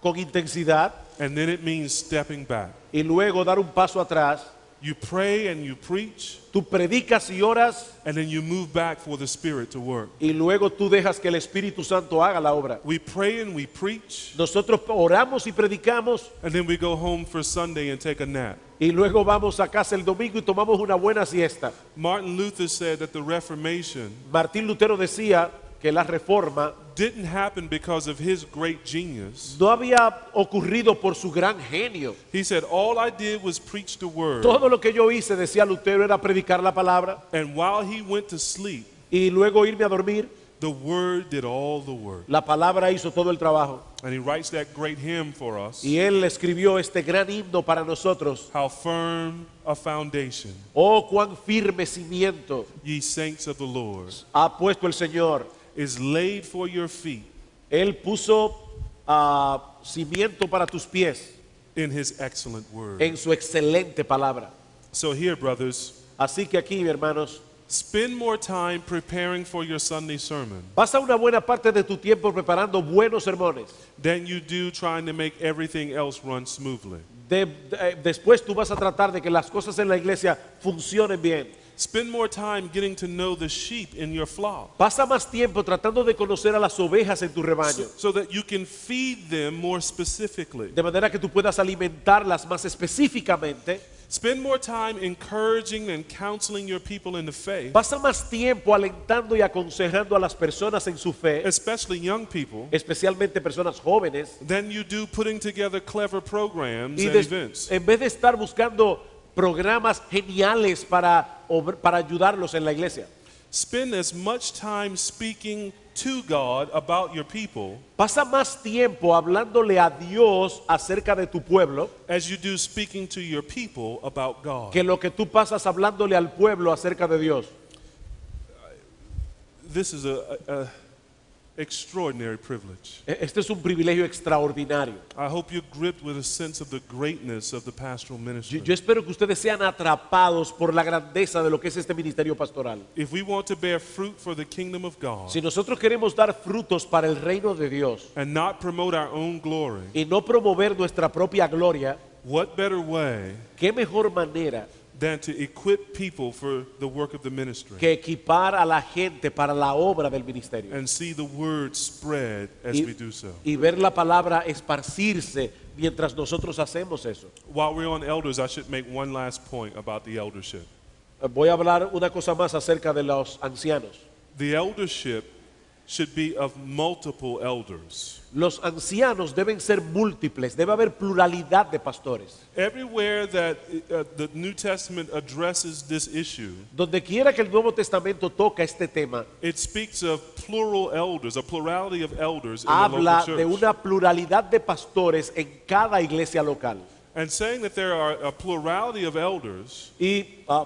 con intensidad. And then it means stepping back. Y luego dar un paso atrás. You pray and you preach. Tú predicas y oras. And then you move back for the Spirit to work. Y luego tú dejas que el Espíritu Santo haga la obra. We pray and we preach. Nosotros oramos y predicamos. And then we go home for Sunday and take a nap. Y luego vamos a casa el domingo y tomamos una buena siesta. Martin Luther said that the Reformation. Martín Lutero decía que la reforma didn't happen because of his great genius. No había ocurrido por su gran genio. He said, all I did was preach the word. Todo lo que yo hice, decía Lutero, era predicar la palabra. And while he went to sleep, y luego irme a dormir, the word did all the work. La palabra hizo todo el trabajo. And he writes that great hymn for us. Y él escribió este gran himno para nosotros. How firm a foundation. Oh, cuán firme cimiento. Ye saints of the Lord. Ha puesto el Señor. Is laid for your feet. Él puso uh, cimiento para tus pies. In his excellent word. En su excelente palabra. So here, brothers. Así que aquí, hermanos. Spend more time preparing for your Sunday sermon. Pasa una buena parte de tu tiempo preparando buenos sermones. Than you do trying to make everything else run smoothly. De, de, después tú vas a tratar de que las cosas en la iglesia funcionen bien. Spend more time getting to know the sheep in your flock. Pasa más tiempo tratando de conocer a las ovejas en tu rebaño. So, so that you can feed them more specifically. De manera que tú puedas alimentarlas más específicamente. Spend more time encouraging and counseling your people in the faith. Pasa más tiempo alentando y aconsejando a las personas en su fe. Especially young people. Especialmente personas jóvenes. Than you do putting together clever programs and events. En vez de estar buscando programas geniales para para ayudarlos en la iglesia. Spend as much time speaking to God about your people. Pasa más tiempo hablándole a Dios acerca de tu pueblo. As you do speaking to your people about God. Que lo que tú pasas hablándole al pueblo acerca de Dios. This is a, a, a extraordinary privilege. Este es un privilegio extraordinario. I hope you're gripped with a sense of the greatness of the pastoral ministry. Yo, yo espero que ustedes sean atrapados por la grandeza de lo que es este ministerio pastoral. If we want to bear fruit for the kingdom of God. Si nosotros queremos dar frutos para el reino de Dios. And not promote our own glory. Y no promover nuestra propia gloria. What better way? ¿Qué mejor manera? Than to equip people for the work of the ministry. Que equipar a la gente para la obra del ministerio. And see the word spread as y, we do so. Y ver la palabra esparcirse mientras nosotros hacemos eso. While we're on elders, I should make one last point about the eldership. Voy a hablar una cosa más acerca de los ancianos. The eldership should be of multiple elders. Los ancianos deben ser múltiples, debe haber pluralidad de pastores. Everywhere that uh, the New Testament addresses this issue. Donde quiera que el Nuevo Testamento toca este tema. It speaks of plural elders, a plurality of elders in the local church. Habla de una pluralidad de pastores en cada iglesia local. And saying that there are a plurality of elders. Y uh,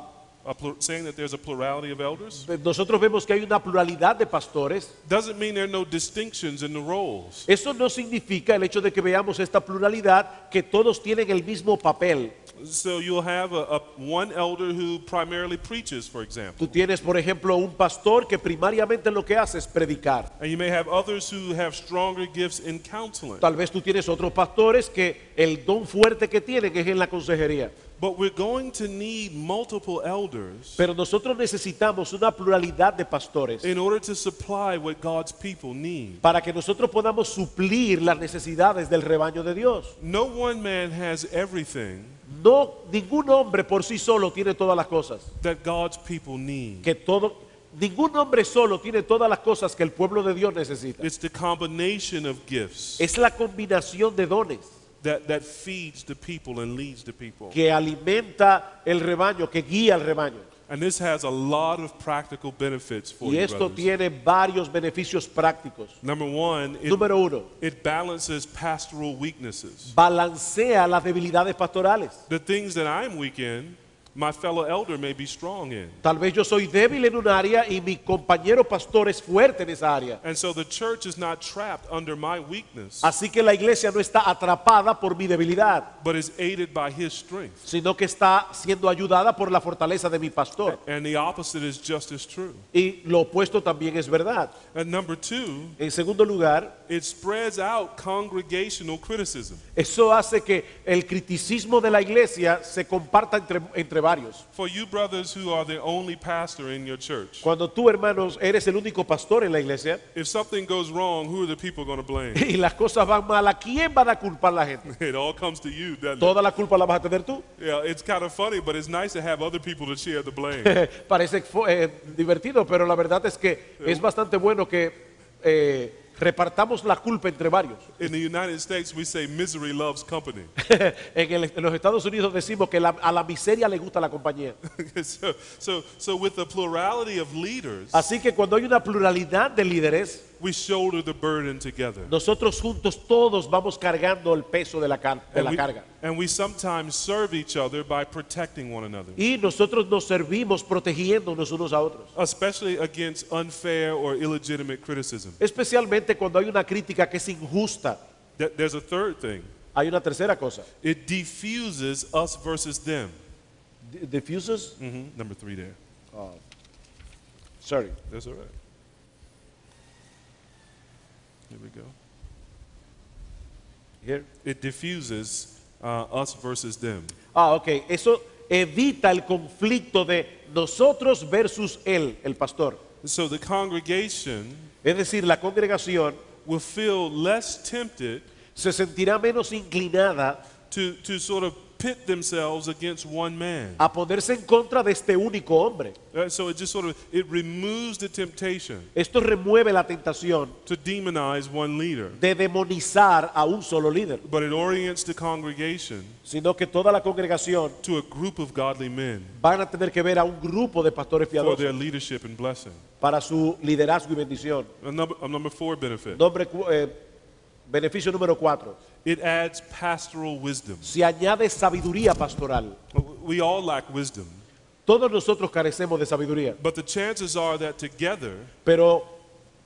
saying that there's a plurality of elders. Nosotros vemos que hay una pluralidad de pastores. Doesn't mean there are no distinctions in the roles. Eso no significa el hecho de que veamos esta pluralidad que todos tienen el mismo papel. So you'll have a, a one elder who primarily preaches, for example. Tú tienes, por ejemplo, un pastor que primariamente lo que hace es predicar. And you may have others who have stronger gifts in counseling. Tal vez tú tienes otros pastores que el don fuerte que tienen es en la consejería. But we're going to need multiple elders. Pero nosotros necesitamos una pluralidad de pastores. In order to supply what God's people need. Para que nosotros podamos suplir las necesidades del rebaño de Dios. No one man has everything. No, ningún hombre por sí solo tiene todas las cosas. That God's people need. Que todo Ningún hombre solo tiene todas las cosas que el pueblo de Dios necesita. It's the combination of gifts es la combinación de dones that, that feeds the people and leads the people. Que alimenta el rebaño, que guía el rebaño. And this has a lot of practical benefits for y esto you, tiene varios beneficios prácticos. Number one, it, Número uno, it balances pastoral weaknesses. Balancea las debilidades pastorales. The things that I'm weak in, my fellow elder may be strong in. Tal vez yo soy débil en un área y mi compañero pastor es fuerte en esa área. And so the church is not trapped under my weakness. Así que la iglesia no está atrapada por mi debilidad, but is aided by his strength. Sino que está siendo ayudada por la fortaleza de mi pastor. And the opposite is just as true. Y lo opuesto también es verdad. And number two, en segundo lugar, it spreads out congregational criticism. Eso hace que el criticismo de la iglesia se comparta entre entre For you brothers who are the only pastor in your church. Cuando tú hermanos eres el único pastor en la iglesia. If something goes wrong, who are the people going to blame? Y las cosas van mal, ¿a quién van a culpar la gente? It all comes to you, doesn't it? Toda la culpa la vas a tener tú. Yeah, it's kind of funny, but it's nice to have other people to share the blame. Parece eh, divertido, pero la verdad es que es bastante bueno que eh, repartamos la culpa entre varios. In the United States we say misery loves company. en, el, en los Estados Unidos decimos que la, a la miseria le gusta la compañía. so, so, so with the plurality of leaders, así que cuando hay una pluralidad de líderes, we shoulder the burden together. Nosotros juntos todos vamos cargando el peso de la, car de la we, carga. And we sometimes serve each other by protecting one another. Y nosotros nos servimos protegiéndonos unos a otros. Especially against unfair or illegitimate criticism. Especialmente cuando hay una crítica que es injusta. Th there's a third thing. Hay una tercera cosa. It diffuses us versus them. D diffuses? Mm-hmm. Number three there. Oh. Sorry. That's all right. Here we go. Here. It diffuses uh, us versus them. Ah, okay. Eso evita el conflicto de nosotros versus él, el pastor. So the congregation, es decir, la congregación, will feel less tempted, se sentirá menos inclinada, to to sort of pit themselves against one man. A ponerse en contra de este único hombre. Uh, so it just sort of it removes the temptation. Esto remueve la tentación. To demonize one leader. De demonizar a un solo líder. But it orients the congregation. Sino que toda la congregación. To a group of godly men. Van a tener que ver a un grupo de pastores fiadosos. For their leadership and blessing. Para su liderazgo y bendición. A number, a number four benefit. Nombre, eh, beneficio número cuatro. It adds pastoral wisdom. Se añade sabiduría pastoral. We all lack wisdom. Todos nosotros carecemos de sabiduría. But the chances are that together, pero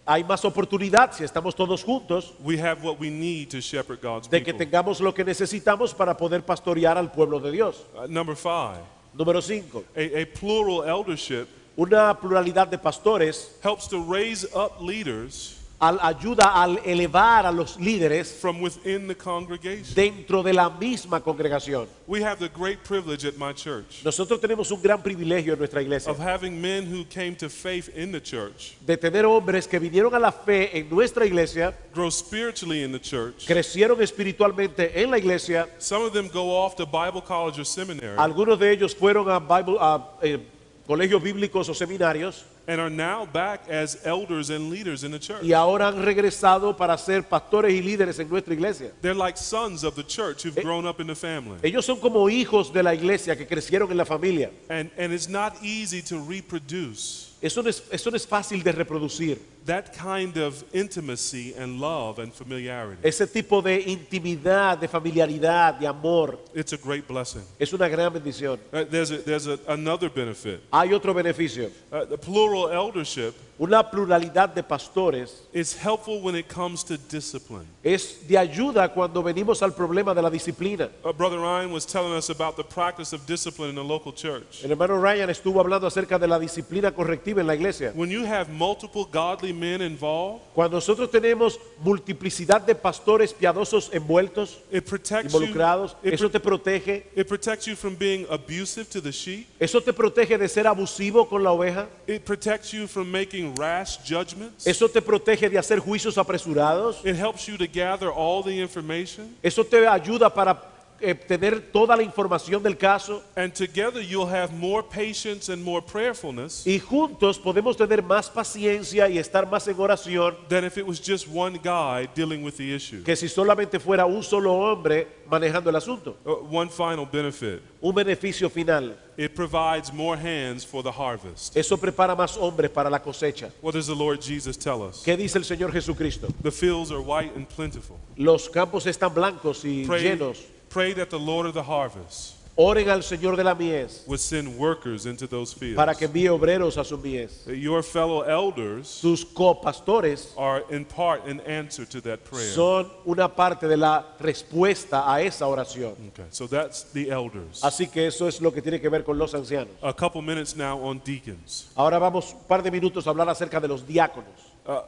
hay más oportunidad si estamos todos juntos. We have what we need to shepherd God's people. De que tengamos lo que necesitamos para poder pastorear al pueblo de Dios. Uh, number five. Número cinco. A, a plural eldership. Una pluralidad de pastores. Helps to raise up leaders. Al ayuda al elevar a los líderes from within the congregation. Dentro de la misma congregación. We have the great privilege at my church. Nosotros tenemos un gran privilegio en nuestra iglesia. Of having men who came to faith in the church. De tener hombres que vinieron a la fe en nuestra iglesia. Grow spiritually in the church. Crecieron espiritualmente en la iglesia. Some of them go off to Bible college or seminary. Algunos de ellos fueron a Bible a eh, colegios bíblicos o seminarios. And are now back as elders and leaders in the church. Y ahora han regresado para ser pastores y líderes en nuestra iglesia. They're like sons of the church who've grown up in the family. Ellos son como hijos de la iglesia que crecieron en la familia. And and it's not easy to reproduce. Eso no es, eso no es fácil de reproducir. That kind of intimacy and love and familiarity. Ese tipo de intimidad, de familiaridad, de amor. It's a great blessing. Es una gran bendición. Uh, there's a, there's a, another benefit. Hay otro beneficio. Uh, the plural eldership. Una pluralidad de pastores. Is helpful when it comes to discipline. Es de ayuda cuando venimos al problema de la disciplina. Uh, Brother Ryan was telling us about the practice of discipline in the local church. El hermano Ryan estuvo hablando acerca de la disciplina correctiva en la iglesia. When you have multiple godly men involved, cuando nosotros tenemos multiplicidad de pastores piadosos envueltos, involucrados, you, eso te protege. It protects you from being abusive to the sheep. Eso te protege de ser abusivo con la oveja. It protects you from making rash judgments. Eso te protege de hacer juicios apresurados. It helps you to gather all the information. Eso te ayuda para eh, tener toda la información del caso. And together you'll have more patience and more prayerfulness. Y juntos podemos tener más paciencia y estar más en oración. Than if it was just one guy dealing with the issue. Que si solamente fuera un solo hombre manejando el asunto. Uh, one final benefit. Un beneficio final. It provides more hands for the harvest. Eso prepara más hombres para la cosecha. What does the Lord Jesus tell us? ¿Qué dice el Señor Jesucristo? The fields are white and plentiful. Los campos están blancos y pray, llenos. Pray that the Lord of the harvest Oren al Señor de la mies would send workers into those fields. Para que envíe obreros a su mies. Your fellow elders sus copastores are in part an answer to that prayer. Son una parte de la respuesta a esa oración. Okay, so that's the elders. Así que eso es lo que tiene que ver con los ancianos. A couple minutes now on deacons. Ahora vamos un par de minutos a hablar acerca de los diáconos. Uh,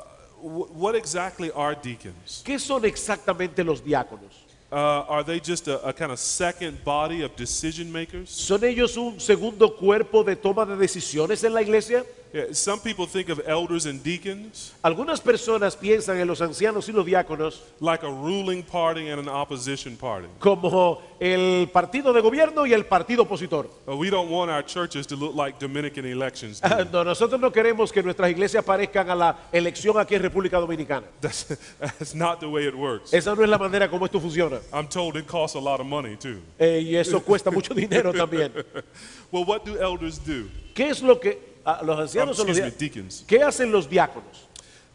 What exactly are deacons? ¿Qué son exactamente los diáconos? Uh, are they just a, a kind of second body of decision makers? ¿Son ellos un segundo cuerpo de toma de decisiones en la iglesia? Yeah, some people think of elders and deacons. Algunas personas piensan en los ancianos y los diáconos. Like a ruling party and an opposition party. Como el partido de gobierno y el partido opositor. Uh, we don't want our churches to look like Dominican elections. Uh, no, nosotros no queremos que nuestras iglesias parezcan a la elección aquí en República Dominicana. That's, that's not the way it works. Esa no es la manera como esto funciona. I'm told it costs a lot of money too. Eh, y eso cuesta mucho dinero también. Well, what do elders do? ¿Qué es lo que Uh, los ancianos son los diáconos. ¿Qué hacen los diáconos?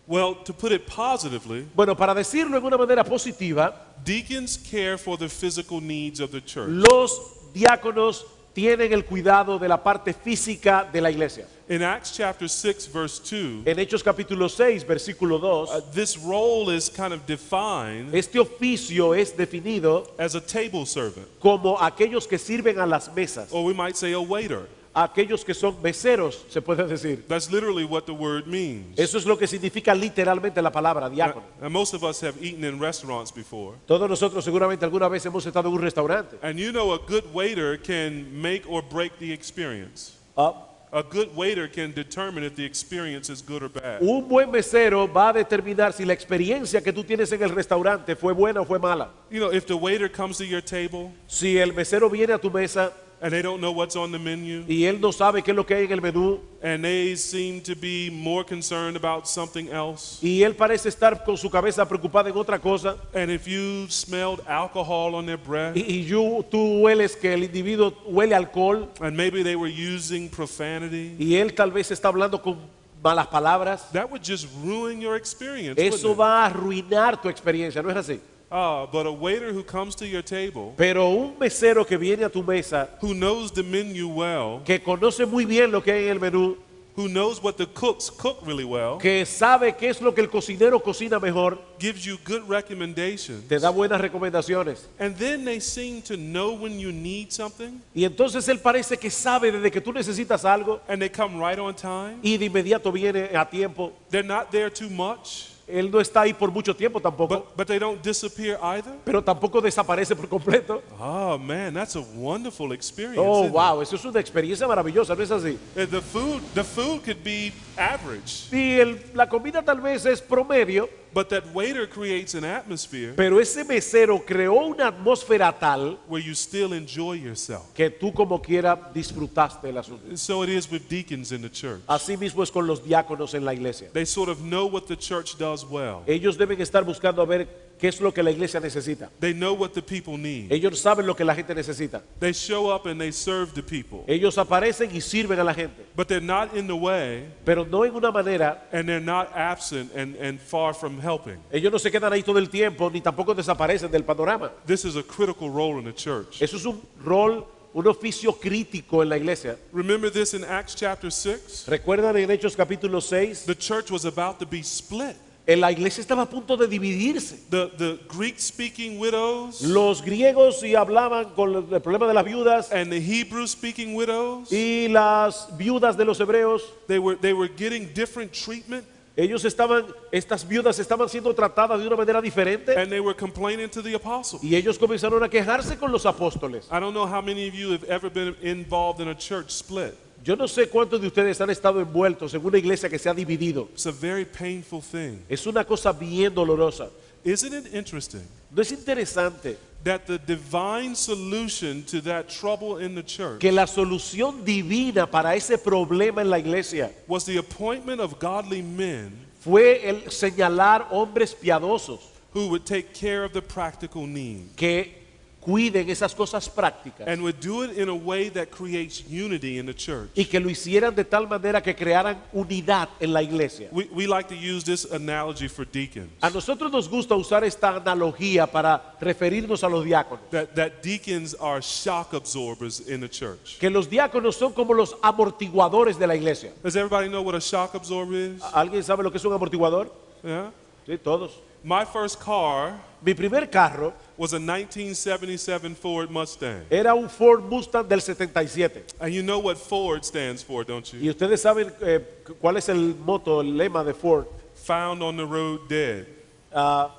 Well, to put it positively, bueno, para decirlo en una manera positiva, deacons care for the physical needs of the church. Los diáconos tienen el cuidado de la parte física de la iglesia. In Acts chapter six verse two, en Hechos capítulo seis versículo dos, uh, this role is kind of defined este oficio es definido as a table servant. Como aquellos que sirven a las mesas. Or we might say a waiter. Aquellos que son meseros, se puede decir. That's literally what the word means. Eso es lo que significa literalmente la palabra diácono. And, and most of us have eaten in restaurants before. Todos nosotros seguramente alguna vez hemos estado en un restaurante. And you know a good waiter can make or break the experience. Uh, A good waiter can determine if the experience is good or bad. Un buen mesero va a determinar si la experiencia que tú tienes en el restaurante fue buena o fue mala. You know, if the waiter comes to your table, si el mesero viene a tu mesa, and they don't know what's on the menu. Y él no sabe qué es lo que hay en el menú. And they seem to be more concerned about something else. Y él parece estar con su cabeza preocupada en otra cosa. And if you smelled alcohol on their breath. Y, y you, tú hueles que el individuo huele alcohol. And maybe they were using profanity. Y él tal vez está hablando con malas palabras. That would just ruin your experience. Eso va a arruinar tu experiencia, ¿no es así? Ah, but a waiter who comes to your table, pero un mesero que viene a tu mesa, who knows the menu well, que conoce muy bien lo que hay en el menú, who knows what the cooks cook really well, que sabe qué es lo que el cocinero cocina mejor, gives you good recommendations, te da buenas recomendaciones, and then they seem to know when you need something, y entonces él parece que sabe desde que tú necesitas algo, and they come right on time, y de inmediato viene a tiempo, they're not there too much. Él no está ahí por mucho tiempo tampoco. But, but they don't disappear either. Pero tampoco desaparece por completo. Oh man, that's a wonderful experience. Oh wow, eso es una experiencia maravillosa, ¿no es así? The food, the food could be average. Y el, la comida tal vez es promedio. But that waiter creates an atmosphere. Pero ese mesero creó una atmósfera tal where you still enjoy yourself. Que tú como quiera disfrutaste el asunto. So it is with deacons in the church. Así mismo es con los diáconos en la iglesia. They sort of know what the church does well. Ellos deben estar buscando a ver qué es lo que la iglesia necesita. They know what the people need. Ellos saben lo que la gente necesita. They show up and they serve the people. Ellos aparecen y sirven a la gente. But they're not in the way. Pero no en una manera. And they're not absent and, and far from helping. Ellos no se quedan ahí todo el tiempo ni tampoco desaparecen del panorama. This is a critical role in the church. Eso es un rol, un oficio crítico en la iglesia. Remember this in Acts chapter six. Recuerdan en Hechos capítulo seis. The church was about to be split. La iglesia estaba a punto de dividirse. The, the Greek-speaking widows, los griegos y hablaban con el problema de las viudas. And the Hebrew-speaking widows, y las viudas de los hebreos. They were, they were getting different treatment. Ellos estaban, estas viudas estaban siendo tratadas de una manera diferente. And they were complaining to the apostles. Y ellos comenzaron a quejarse con los apóstoles. I don't know how many of you have ever been involved in a church split. Yo no sé cuántos de ustedes han estado envueltos en una iglesia que se ha dividido. It's a very painful thing. Es una cosa bien dolorosa. Isn't it interesting? ¿No es interesante? That the divine solution to that trouble in the church que la solución divina para ese problema en la iglesia was the appointment of godly men fue el señalar hombres piadosos who would take care of the practical needs que cuiden esas cosas prácticas and would do it in a way that creates unity in the church y que lo hicieran de tal manera que crearan unidad en la iglesia. We, we like to use this analogy for deacons. A nosotros nos gusta usar esta analogía para referirnos a los diáconos. That, that deacons are shock absorbers in the church. Que los diáconos son como los amortiguadores de la iglesia. Does everybody know what a shock absorber is? ¿Alguien sabe lo que es un amortiguador? Yeah. Sí, todos. My first car Mi primer carro was a nineteen seventy-seven Ford Mustang. Era un Ford Mustang del setenta y siete. And you know what Ford stands for, don't you? Y ustedes saben eh, cuál es el motto, el lema de Ford. Found on the road dead. Uh,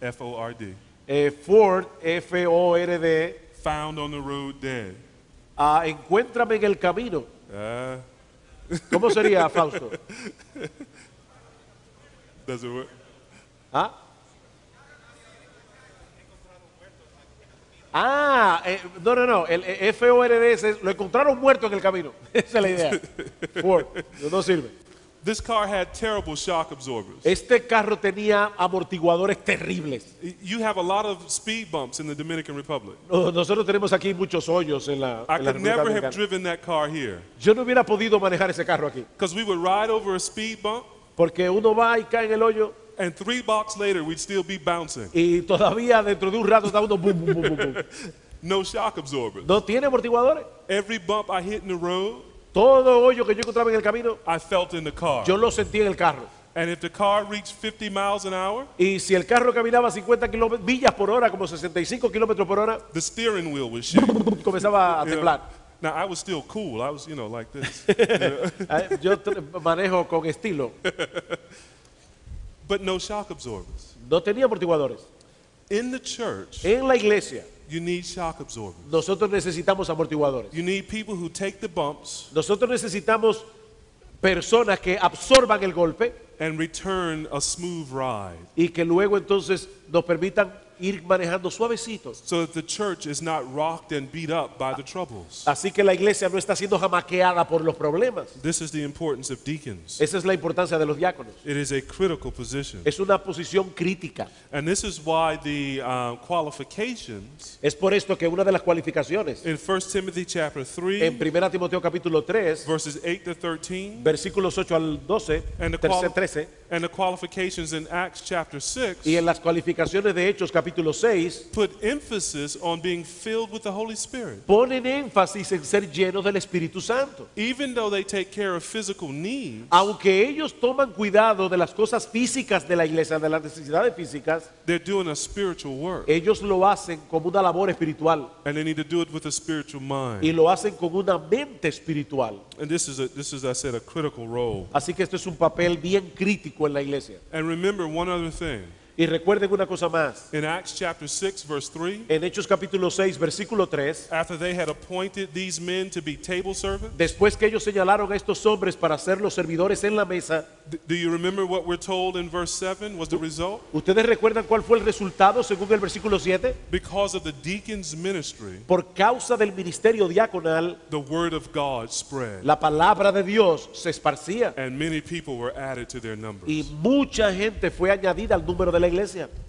F O R D. Eh, Ford, F O R D. Found on the road dead. Uh, encuéntrame en el camino. Uh. ¿Cómo sería, Fausto? Does it work? ¿Ah? Ah, eh, no, no, no. El F O R D lo encontraron muerto en el camino. Esa es la idea. Ford, no sirve. This car had terrible shock absorbers. Este carro tenía amortiguadores terribles. You have a lot of speed bumps in the Dominican Republic. Nosotros tenemos aquí muchos hoyos en la, en la República Dominicana. I could never have driven that car here. Yo no hubiera podido manejar ese carro aquí. Because we would ride over a speed bump. Porque uno va y cae en el hoyo. And three blocks later, we'd still be bouncing. Y todavía dentro de un rato está uno boom, boom, boom, boom. No shock absorbers. No tiene amortiguadores. Every bump I hit in the road, todo hoyo que yo encontraba en el camino, I felt in the car. Yo lo sentí en el carro. And if the car reached fifty miles an hour, y si el carro caminaba cincuenta millas por hora, como sesenta y cinco kilómetros por hora, the steering wheel was shaking. Comenzaba a temblar. Now I was still cool. I was, you know, like this. Yo manejo con estilo. But no shock absorbers. No tenía amortiguadores. In the church, en la iglesia, you need shock absorbers. Nosotros necesitamos amortiguadores. You need people who take the bumps. Nosotros necesitamos personas que absorban el golpe and return a smooth ride. Y que luego entonces nos permitan ir manejando suavecitos. So that the church is not rocked and beat up by the troubles. Así que la iglesia no está siendo jamaqueada por los problemas. This is the importance of deacons. Esa es la importancia de los diáconos. It is a critical position. Es una posición crítica. And this is why the uh, qualifications. Es por esto que una de las cualificaciones. In First Timothy chapter three. En Primera Timoteo capítulo tres. Verses eight to thirteen. Versículos ocho al doce. And the, trece, and the qualifications in Acts chapter six. Y en las cualificaciones de Hechos capítulo capítulo seis put emphasis on being filled with the Holy Spirit. Ponen énfasis en ser llenos del Espíritu Santo. Even though they take care of physical needs, aunque ellos toman cuidado de las cosas físicas de la iglesia, de las necesidades físicas, they're doing a spiritual work. Ellos lo hacen como una labor espiritual. And they need to do it with a spiritual mind. Y lo hacen con una mente espiritual. And this is a, this is, I said, a critical role. Así que esto es un papel bien crítico en la iglesia. And remember one other thing. Y recuerden una cosa más. In Acts chapter six verse three. En Hechos capítulo seis versículo tres. After they had appointed these men to be table servants. Después que ellos señalaron a estos hombres para ser los servidores en la mesa. Do you remember what we're told in verse seven was the result? ¿Ustedes recuerdan cuál fue el resultado según el versículo siete? Because of the deacon's ministry. Por causa del ministerio diaconal, the word of God spread. La palabra de Dios se esparcía. And many people were added to their numbers. Y mucha gente fue añadida al número de la iglesia.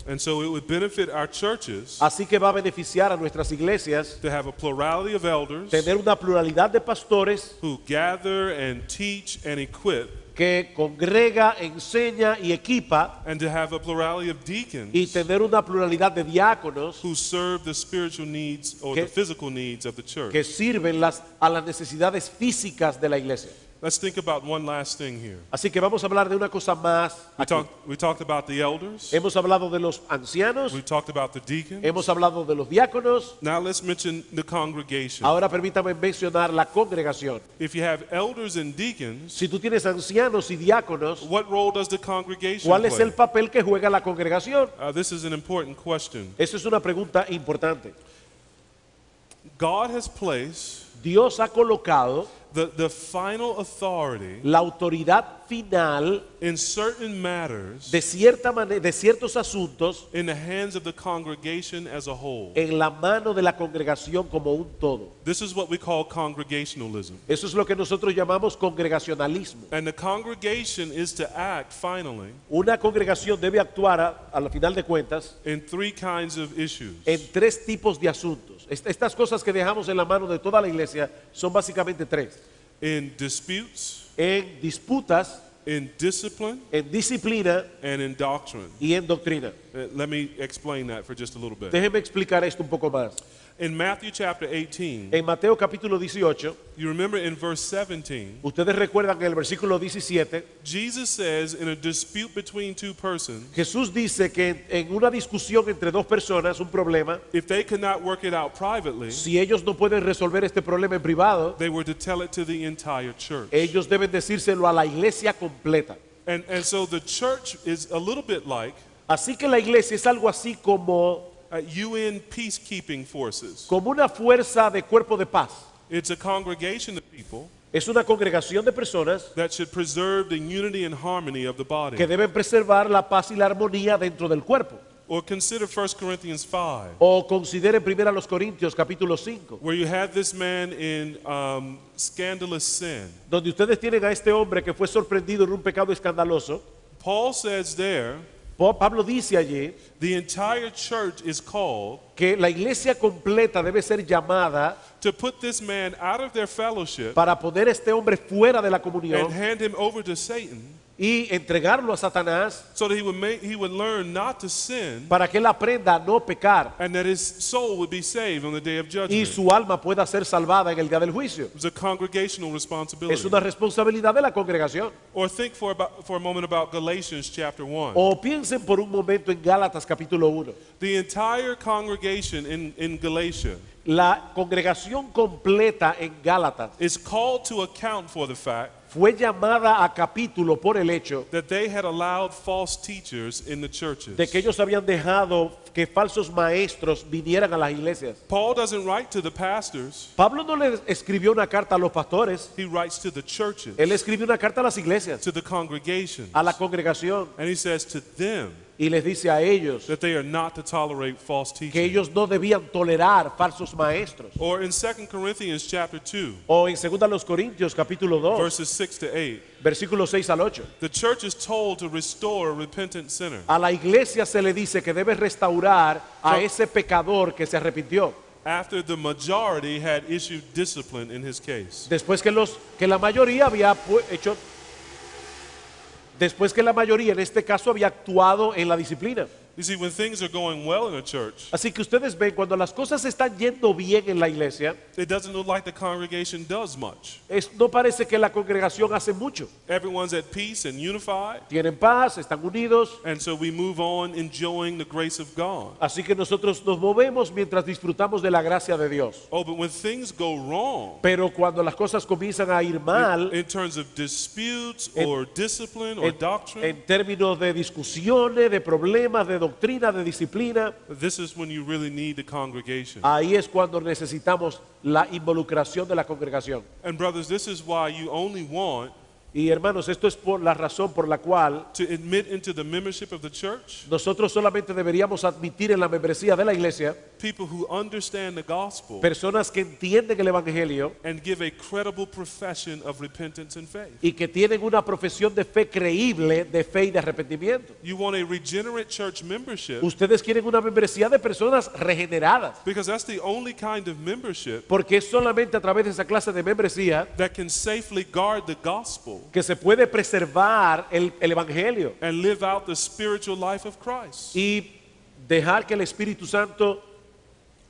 And so it would benefit our churches. Así que va a beneficiar a nuestras iglesias. To have a plurality of elders. Tener una pluralidad de pastores. Who gather and teach and equip. Que congrega, enseña y equipa. And to have a plurality of deacons. Y tener una pluralidad de diáconos. Who serve the spiritual needs or que, the physical needs of the church. Que sirven las a las necesidades físicas de la iglesia. Let's think about one last thing here. Así que vamos a hablar de una cosa más. We, talk, we talked about the elders. Hemos hablado de los ancianos. We talked about the deacons. Hemos hablado de los diáconos. Now let's mention the congregation. Ahora permítame mencionar la congregación. If you have elders and deacons, si tú tienes ancianos y diáconos, what role does the congregation ¿cuál play? Es el papel que juega la congregación? Uh, this is an important question. Esa es una pregunta importante. God has placed Dios ha colocado The, the final authority la autoridad final in certain matters, de, cierta de ciertos asuntos in the hands of the congregation as a whole. En la mano de la congregación como un todo. This is what we call congregationalism. Eso es lo que nosotros llamamos congregacionalismo. And the congregation is to act finally, una congregación debe actuar a, a la final de cuentas in three kinds of issues. En tres tipos de asuntos. Est estas cosas que dejamos en la mano de toda la iglesia son básicamente tres. In disputes, en disputas, in discipline, en disciplina, and in doctrine. Y en doctrina. Let me explain that for just a little bit. Déjeme explicar esto un poco más. In Matthew chapter eighteen, en Mateo capítulo dieciocho, you remember in verse seventeen, ustedes recuerdan el versículo diecisiete, Jesus says in a dispute between two persons, Jesús dice que en una discusión entre dos personas, un problema, if they cannot work it out privately, si ellos no pueden resolver este problema en privado, they were to tell it to the entire church. Ellos deben decírselo a la iglesia completa. And, and so the church is a little bit like, así que la iglesia es algo así como Uh, U N peacekeeping forces. Como una fuerza de cuerpo de paz. It's a congregation of people. Es una congregación de personas that should preserve the unity and harmony of the body. Que deben preservar la paz y la armonía dentro del cuerpo. Or consider First Corinthians five. O considere primero los Corintios capítulo cinco. Where you had this man in um, scandalous sin. Donde ustedes tienen a este hombre que fue sorprendido en un pecado escandaloso. Paul says there, Pablo dice allí, the entire church is called, que la iglesia completa debe ser llamada, to put this man out of their fellowship, para poner a este hombre fuera de la comunión, and hand him over to Satan, y entregarlo a Satanás, so that he would make, he would learn not to sin, para que él aprenda a no pecar, and that his soul would be saved on the day of judgment. Y su alma pueda ser salvada en el día del juicio. It's a congregational responsibility. Es una responsabilidad de la congregación. Or think for, about, for a moment about Galatians chapter one. O piensen por un momento en Gálatas capítulo uno. The entire congregation in, in Galatia, la congregación completa en Gálatas, is called to account for the fact, fue llamada a capítulo por el hecho, that they had allowed false teachers in the churches, de que ellos habían dejado que falsos maestros vinieran a las iglesias. Paul doesn't write to the pastors, Pablo no le escribió una carta a los pastores, he writes to the churches, él escribió una carta a las iglesias, to the congregations, a la congregación, and he says to them, y les dice a ellos, that they are not to tolerate false teaching, que ellos no debían tolerar falsos maestros. Or in Second Corinthians chapter two, o en segunda los Corintios capítulo dos, verses six to eight, versículos seis al ocho, the church is told to restore a repentant sinner. A la iglesia se le dice que debe restaurar a so, ese pecador que se arrepintió. After the majority had issued discipline in his case. Después que los que la mayoría había hecho Después que la mayoría en este caso había actuado en la disciplina. You see, when things are going well in a church, así que ustedes ven, cuando las cosas están yendo bien en la iglesia, it doesn't look like the congregation does much. Es, no parece que la congregación hace mucho. Everyone's at peace and unified. Tienen paz, están unidos. And so we move on enjoying the grace of God. Así que nosotros nos movemos mientras disfrutamos de la gracia de Dios. Oh, but when things go wrong, pero cuando las cosas comienzan a ir mal, in, in terms of disputes en, or discipline or en, doctrine, en términos de discusiones, de problemas, de doctrina, de disciplina, this is when you really need the congregation. Ahí es cuando necesitamos la involucración de la congregación. And brothers, this is why you only want, y hermanos, esto es por la razón por la cual, to admit into the membership of the church, nosotros solamente deberíamos admitir en la membresía de la iglesia, people who understand the gospel, personas que entienden el evangelio, and give a credible profession of repentance and faith, y que tienen una profesión de fe creíble, de fe y de arrepentimiento. You want a regenerate church membership, ustedes quieren una membresía de personas regeneradas, because that's the only kind of membership, porque es solamente a través de esa clase de membresía, that can safely guard the gospel, que se puede preservar el, el evangelio, and live out the spiritual life of Christ, y dejar que el Espíritu Santo,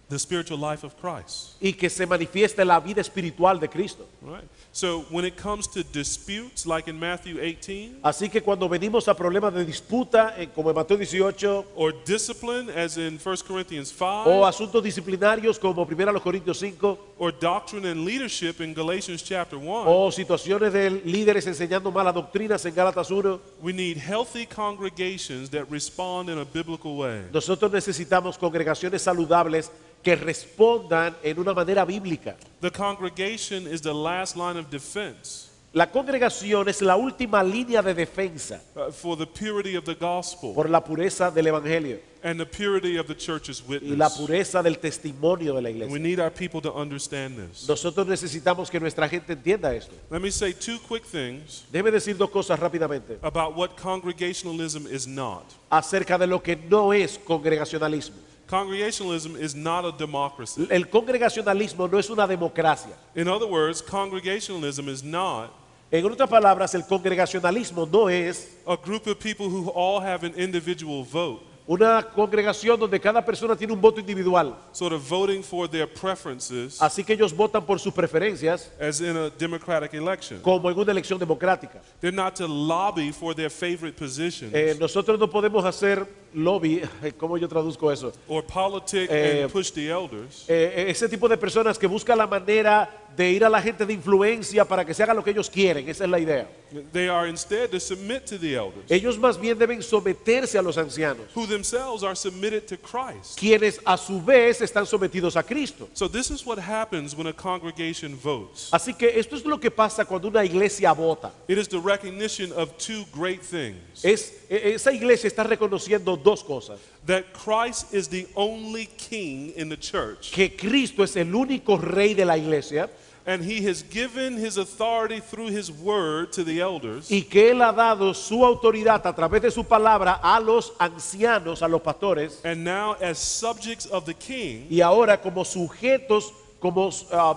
the spiritual life of Christ, y que se manifieste la vida espiritual de Cristo. Right. So when it comes to disputes, like in Matthew eighteen, así que cuando venimos a problemas de disputa, como en Mateo dieciocho, or discipline, as in First Corinthians five, o asuntos disciplinarios, como primero los Corintios cinco, or doctrine and leadership in Galatians chapter one, o situaciones de líderes enseñando malas doctrinas en Gálatas uno, we need healthy congregations that respond in a biblical way. Nosotros necesitamos congregaciones saludables que respondan en una manera bíblica. The congregation is the last line of defense. La congregación es la última línea de defensa uh, for the purity of the gospel. Por la pureza del evangelio and the purity of the church's witness. Y la pureza del testimonio de la iglesia. We need our people to understand this. Nosotros necesitamos que nuestra gente entienda esto. Let me say two quick things. Déjeme decir dos cosas rápidamente. About what congregationalism is not. Acerca de lo que no es congregacionalismo. Congregationalism is not a democracy. El congregacionalismo no es una democracia. In other words, congregationalism is not. En otras palabras, el congregacionalismo no es a group of people who all have an individual vote. Una congregación donde cada persona tiene un voto individual. Sort of voting for their preferences. Así que ellos votan por sus preferencias. As in a democratic election. Como en una elección democrática. They're not to lobby for their favorite positions. Eh, nosotros no podemos hacer lobby, ¿cómo yo traduzco eso? Or politic eh, and push the elders. Eh, ese tipo de personas que buscan la manera de ir a la gente de influencia para que se haga lo que ellos quieren. Esa es la idea. They are instead to submit to the elders. Ellos más bien deben someterse a los ancianos. Who themselves are submitted to Christ. Quienes a su vez están sometidos a Cristo. So this is what happens when a congregation votes. Así que esto es lo que pasa cuando una iglesia vota. It is the recognition of two great things. Es esa iglesia está reconociendo dos cosas. That Christ is the only king in the church. Que Cristo es el único rey de la iglesia. And he has given his authority through his word to the elders. Y que él ha dado su autoridad a través de su palabra a los ancianos, a los pastores. And now as subjects of the king. Y ahora como sujetos, como uh,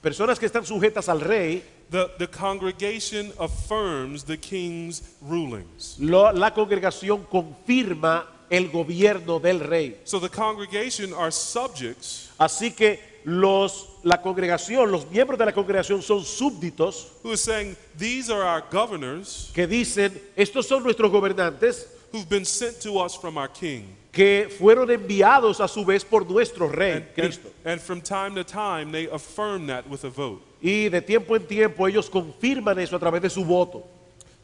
personas que están sujetas al rey. The, the congregation affirms the king's rulings. Lo, la congregación confirma el gobierno del rey. So the congregation are subjects. Así que Los, la congregación, los miembros de la congregación son súbditos saying, these are our governors, que dicen, estos son nuestros gobernantes who've been sent to us from our king. Que fueron enviados a su vez por nuestro rey, and, Cristo. And, and from time to time they affirm that with a vote. Y de tiempo en tiempo ellos confirman eso a través de su voto.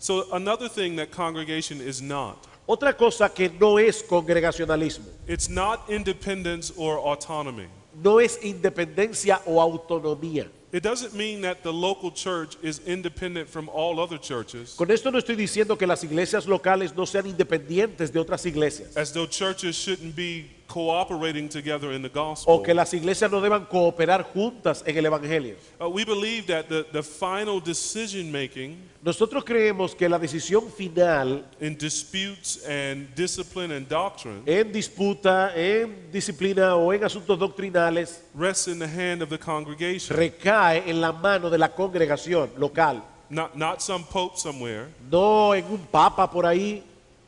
So another thing that congregation is not. Otra cosa que no es congregacionalismo. It's not independence or autonomy. No es independencia o autonomía. It doesn't mean that the local church is independent from all other churches. Con esto no estoy diciendo que las iglesias locales no sean independientes de otras iglesias. As though churches shouldn't be cooperating together in the gospel. O que las iglesias no deban cooperar juntas en el evangelio. Uh, we believe that the, the final decision making. Nosotros creemos que la decisión final. In disputes and discipline and doctrine. En disputa, en disciplina o en asuntos doctrinales. Rests in the hand of the congregation. Recae en la mano de la congregación local. Not, not some pope somewhere. No en un papa por ahí.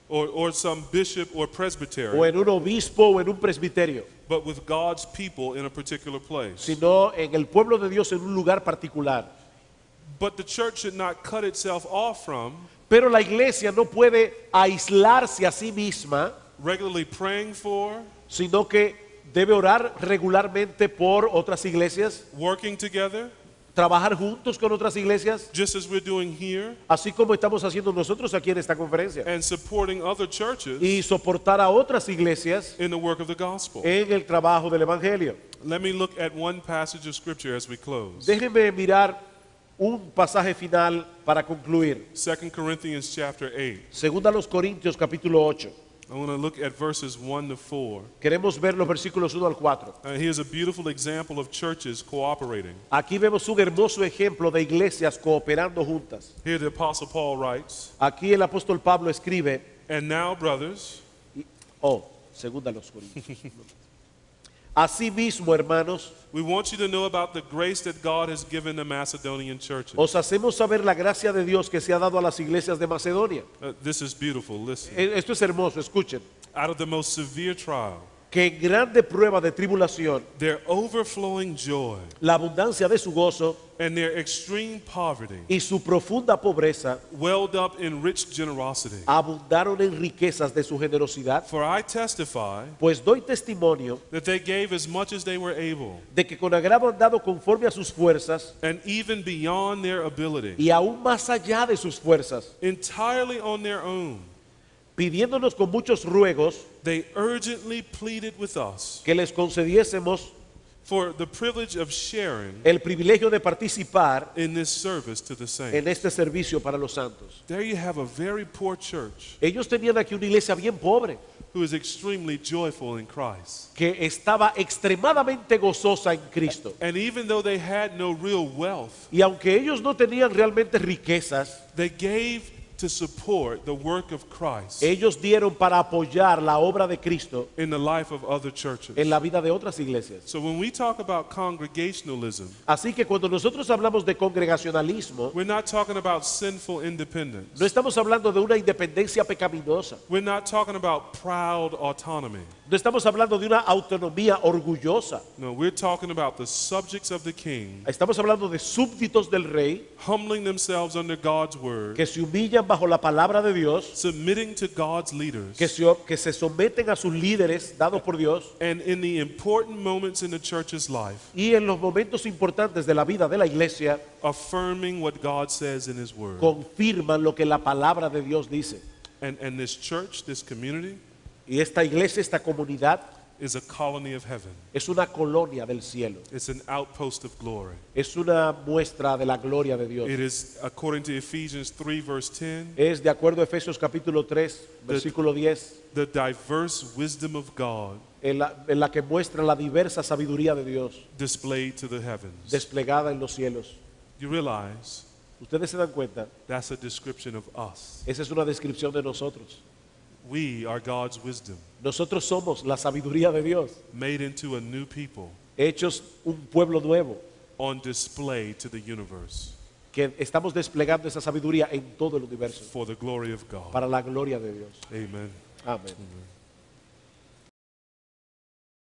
Or, or some bishop or presbyterian. O en un obispo o en un presbiterio. But with God's people in a particular place. Sino en el pueblo de Dios en un lugar particular. But the church should not cut itself off from. Pero la iglesia no puede aislarse a sí misma. Regularly praying for. Sino que debe orar regularmente por otras iglesias. Working together. Trabajar juntos con otras iglesias. Just as we're doing here, así como estamos haciendo nosotros aquí en esta conferencia. And supporting other churches, y soportar a otras iglesias in the work of the gospel. En el trabajo del evangelio. Let me look at one passage of scripture as we close. Déjenme mirar un pasaje final para concluir. Second Corinthians chapter eight. Segunda los Corintios capítulo ocho. I want to look at verses one to four. Queremos ver los versículos uno al cuatro. Uh, here's a beautiful example of churches cooperating. Aquí vemos un hermoso ejemplo de iglesias cooperando juntas. Here the Apostle Paul writes. Aquí el apóstol Pablo escribe. And now, brothers. Y, oh, segunda los Corintios. Asimismo, hermanos, we want you to know about the grace that God has given the Macedonian churches. Os hacemos saber la gracia de Dios que se ha dado a las iglesias de Macedonia. Uh, this is beautiful. Listen. Esto es hermoso. Escuchen. Out of the most severe trial, que en grande prueba de tribulación, their overflowing joy, la abundancia de su gozo, and their extreme poverty, y su profunda pobreza, welled up in rich generosity, abundaron en riquezas de su generosidad. For I testify, pues doy testimonio, that they gave as much as they were able, de que con agrado han dado conforme a sus fuerzas, and even beyond their ability, y aún más allá de sus fuerzas, entirely on their own, pidiéndonos con muchos ruegos they urgently pleaded with us que les concediésemos for the privilege of sharing el privilegio de participar in this service to the saints. En este servicio para los santos. There you have a very poor church. Ellos tenían aquí una iglesia bien pobre. Who is extremely joyful in Christ. Que estaba extremadamente gozosa en Cristo. And even though they had no real wealth, y aunque ellos no tenían realmente riquezas, they gave to support the work of Christ. Ellos dieron para apoyar la obra de Cristo in the life of other churches. En la vida de otras iglesias. So when we talk about congregationalism, así que cuando nosotros hablamos de congregacionalismo, we're not talking about sinful independence. No estamos hablando de una independencia pecaminosa. We're not talking about proud autonomy. No estamos hablando de una autonomía orgullosa. No, we're talking about the subjects of the king. Estamos hablando de súbditos del rey, humbling themselves under God's word. Que se humillan bajo la palabra de Dios, submitting to God's leaders. Que se, que se someten a sus líderes dados por Dios. And in the important moments in the church's life, y en los momentos importantes de la vida de la iglesia, affirming what God says in his word. Confirman lo que la palabra de Dios dice. And, and this church, this community, y esta iglesia, esta comunidad, is a colony of heaven. Es una colonia del cielo. It's an outpost of glory. Es una muestra de la gloria de Dios. It is according to Ephesians three verse ten. Es de acuerdo a Efesios capítulo tres versículo diez. The diverse wisdom of God. En la, en la que muestra la diversa sabiduría de Dios. Displayed to the heavens. Desplegada en los cielos. You realize? Ustedes se dan cuenta. That's a description of us. Esa es una descripción de nosotros. We are God's wisdom. Nosotros somos la sabiduría de Dios. Made into a new people. Hechos un pueblo nuevo. On display to the universe. Que estamos desplegando esa sabiduría en todo el universo. For the glory of God. Para la gloria de Dios. Amen. Amen. Amen.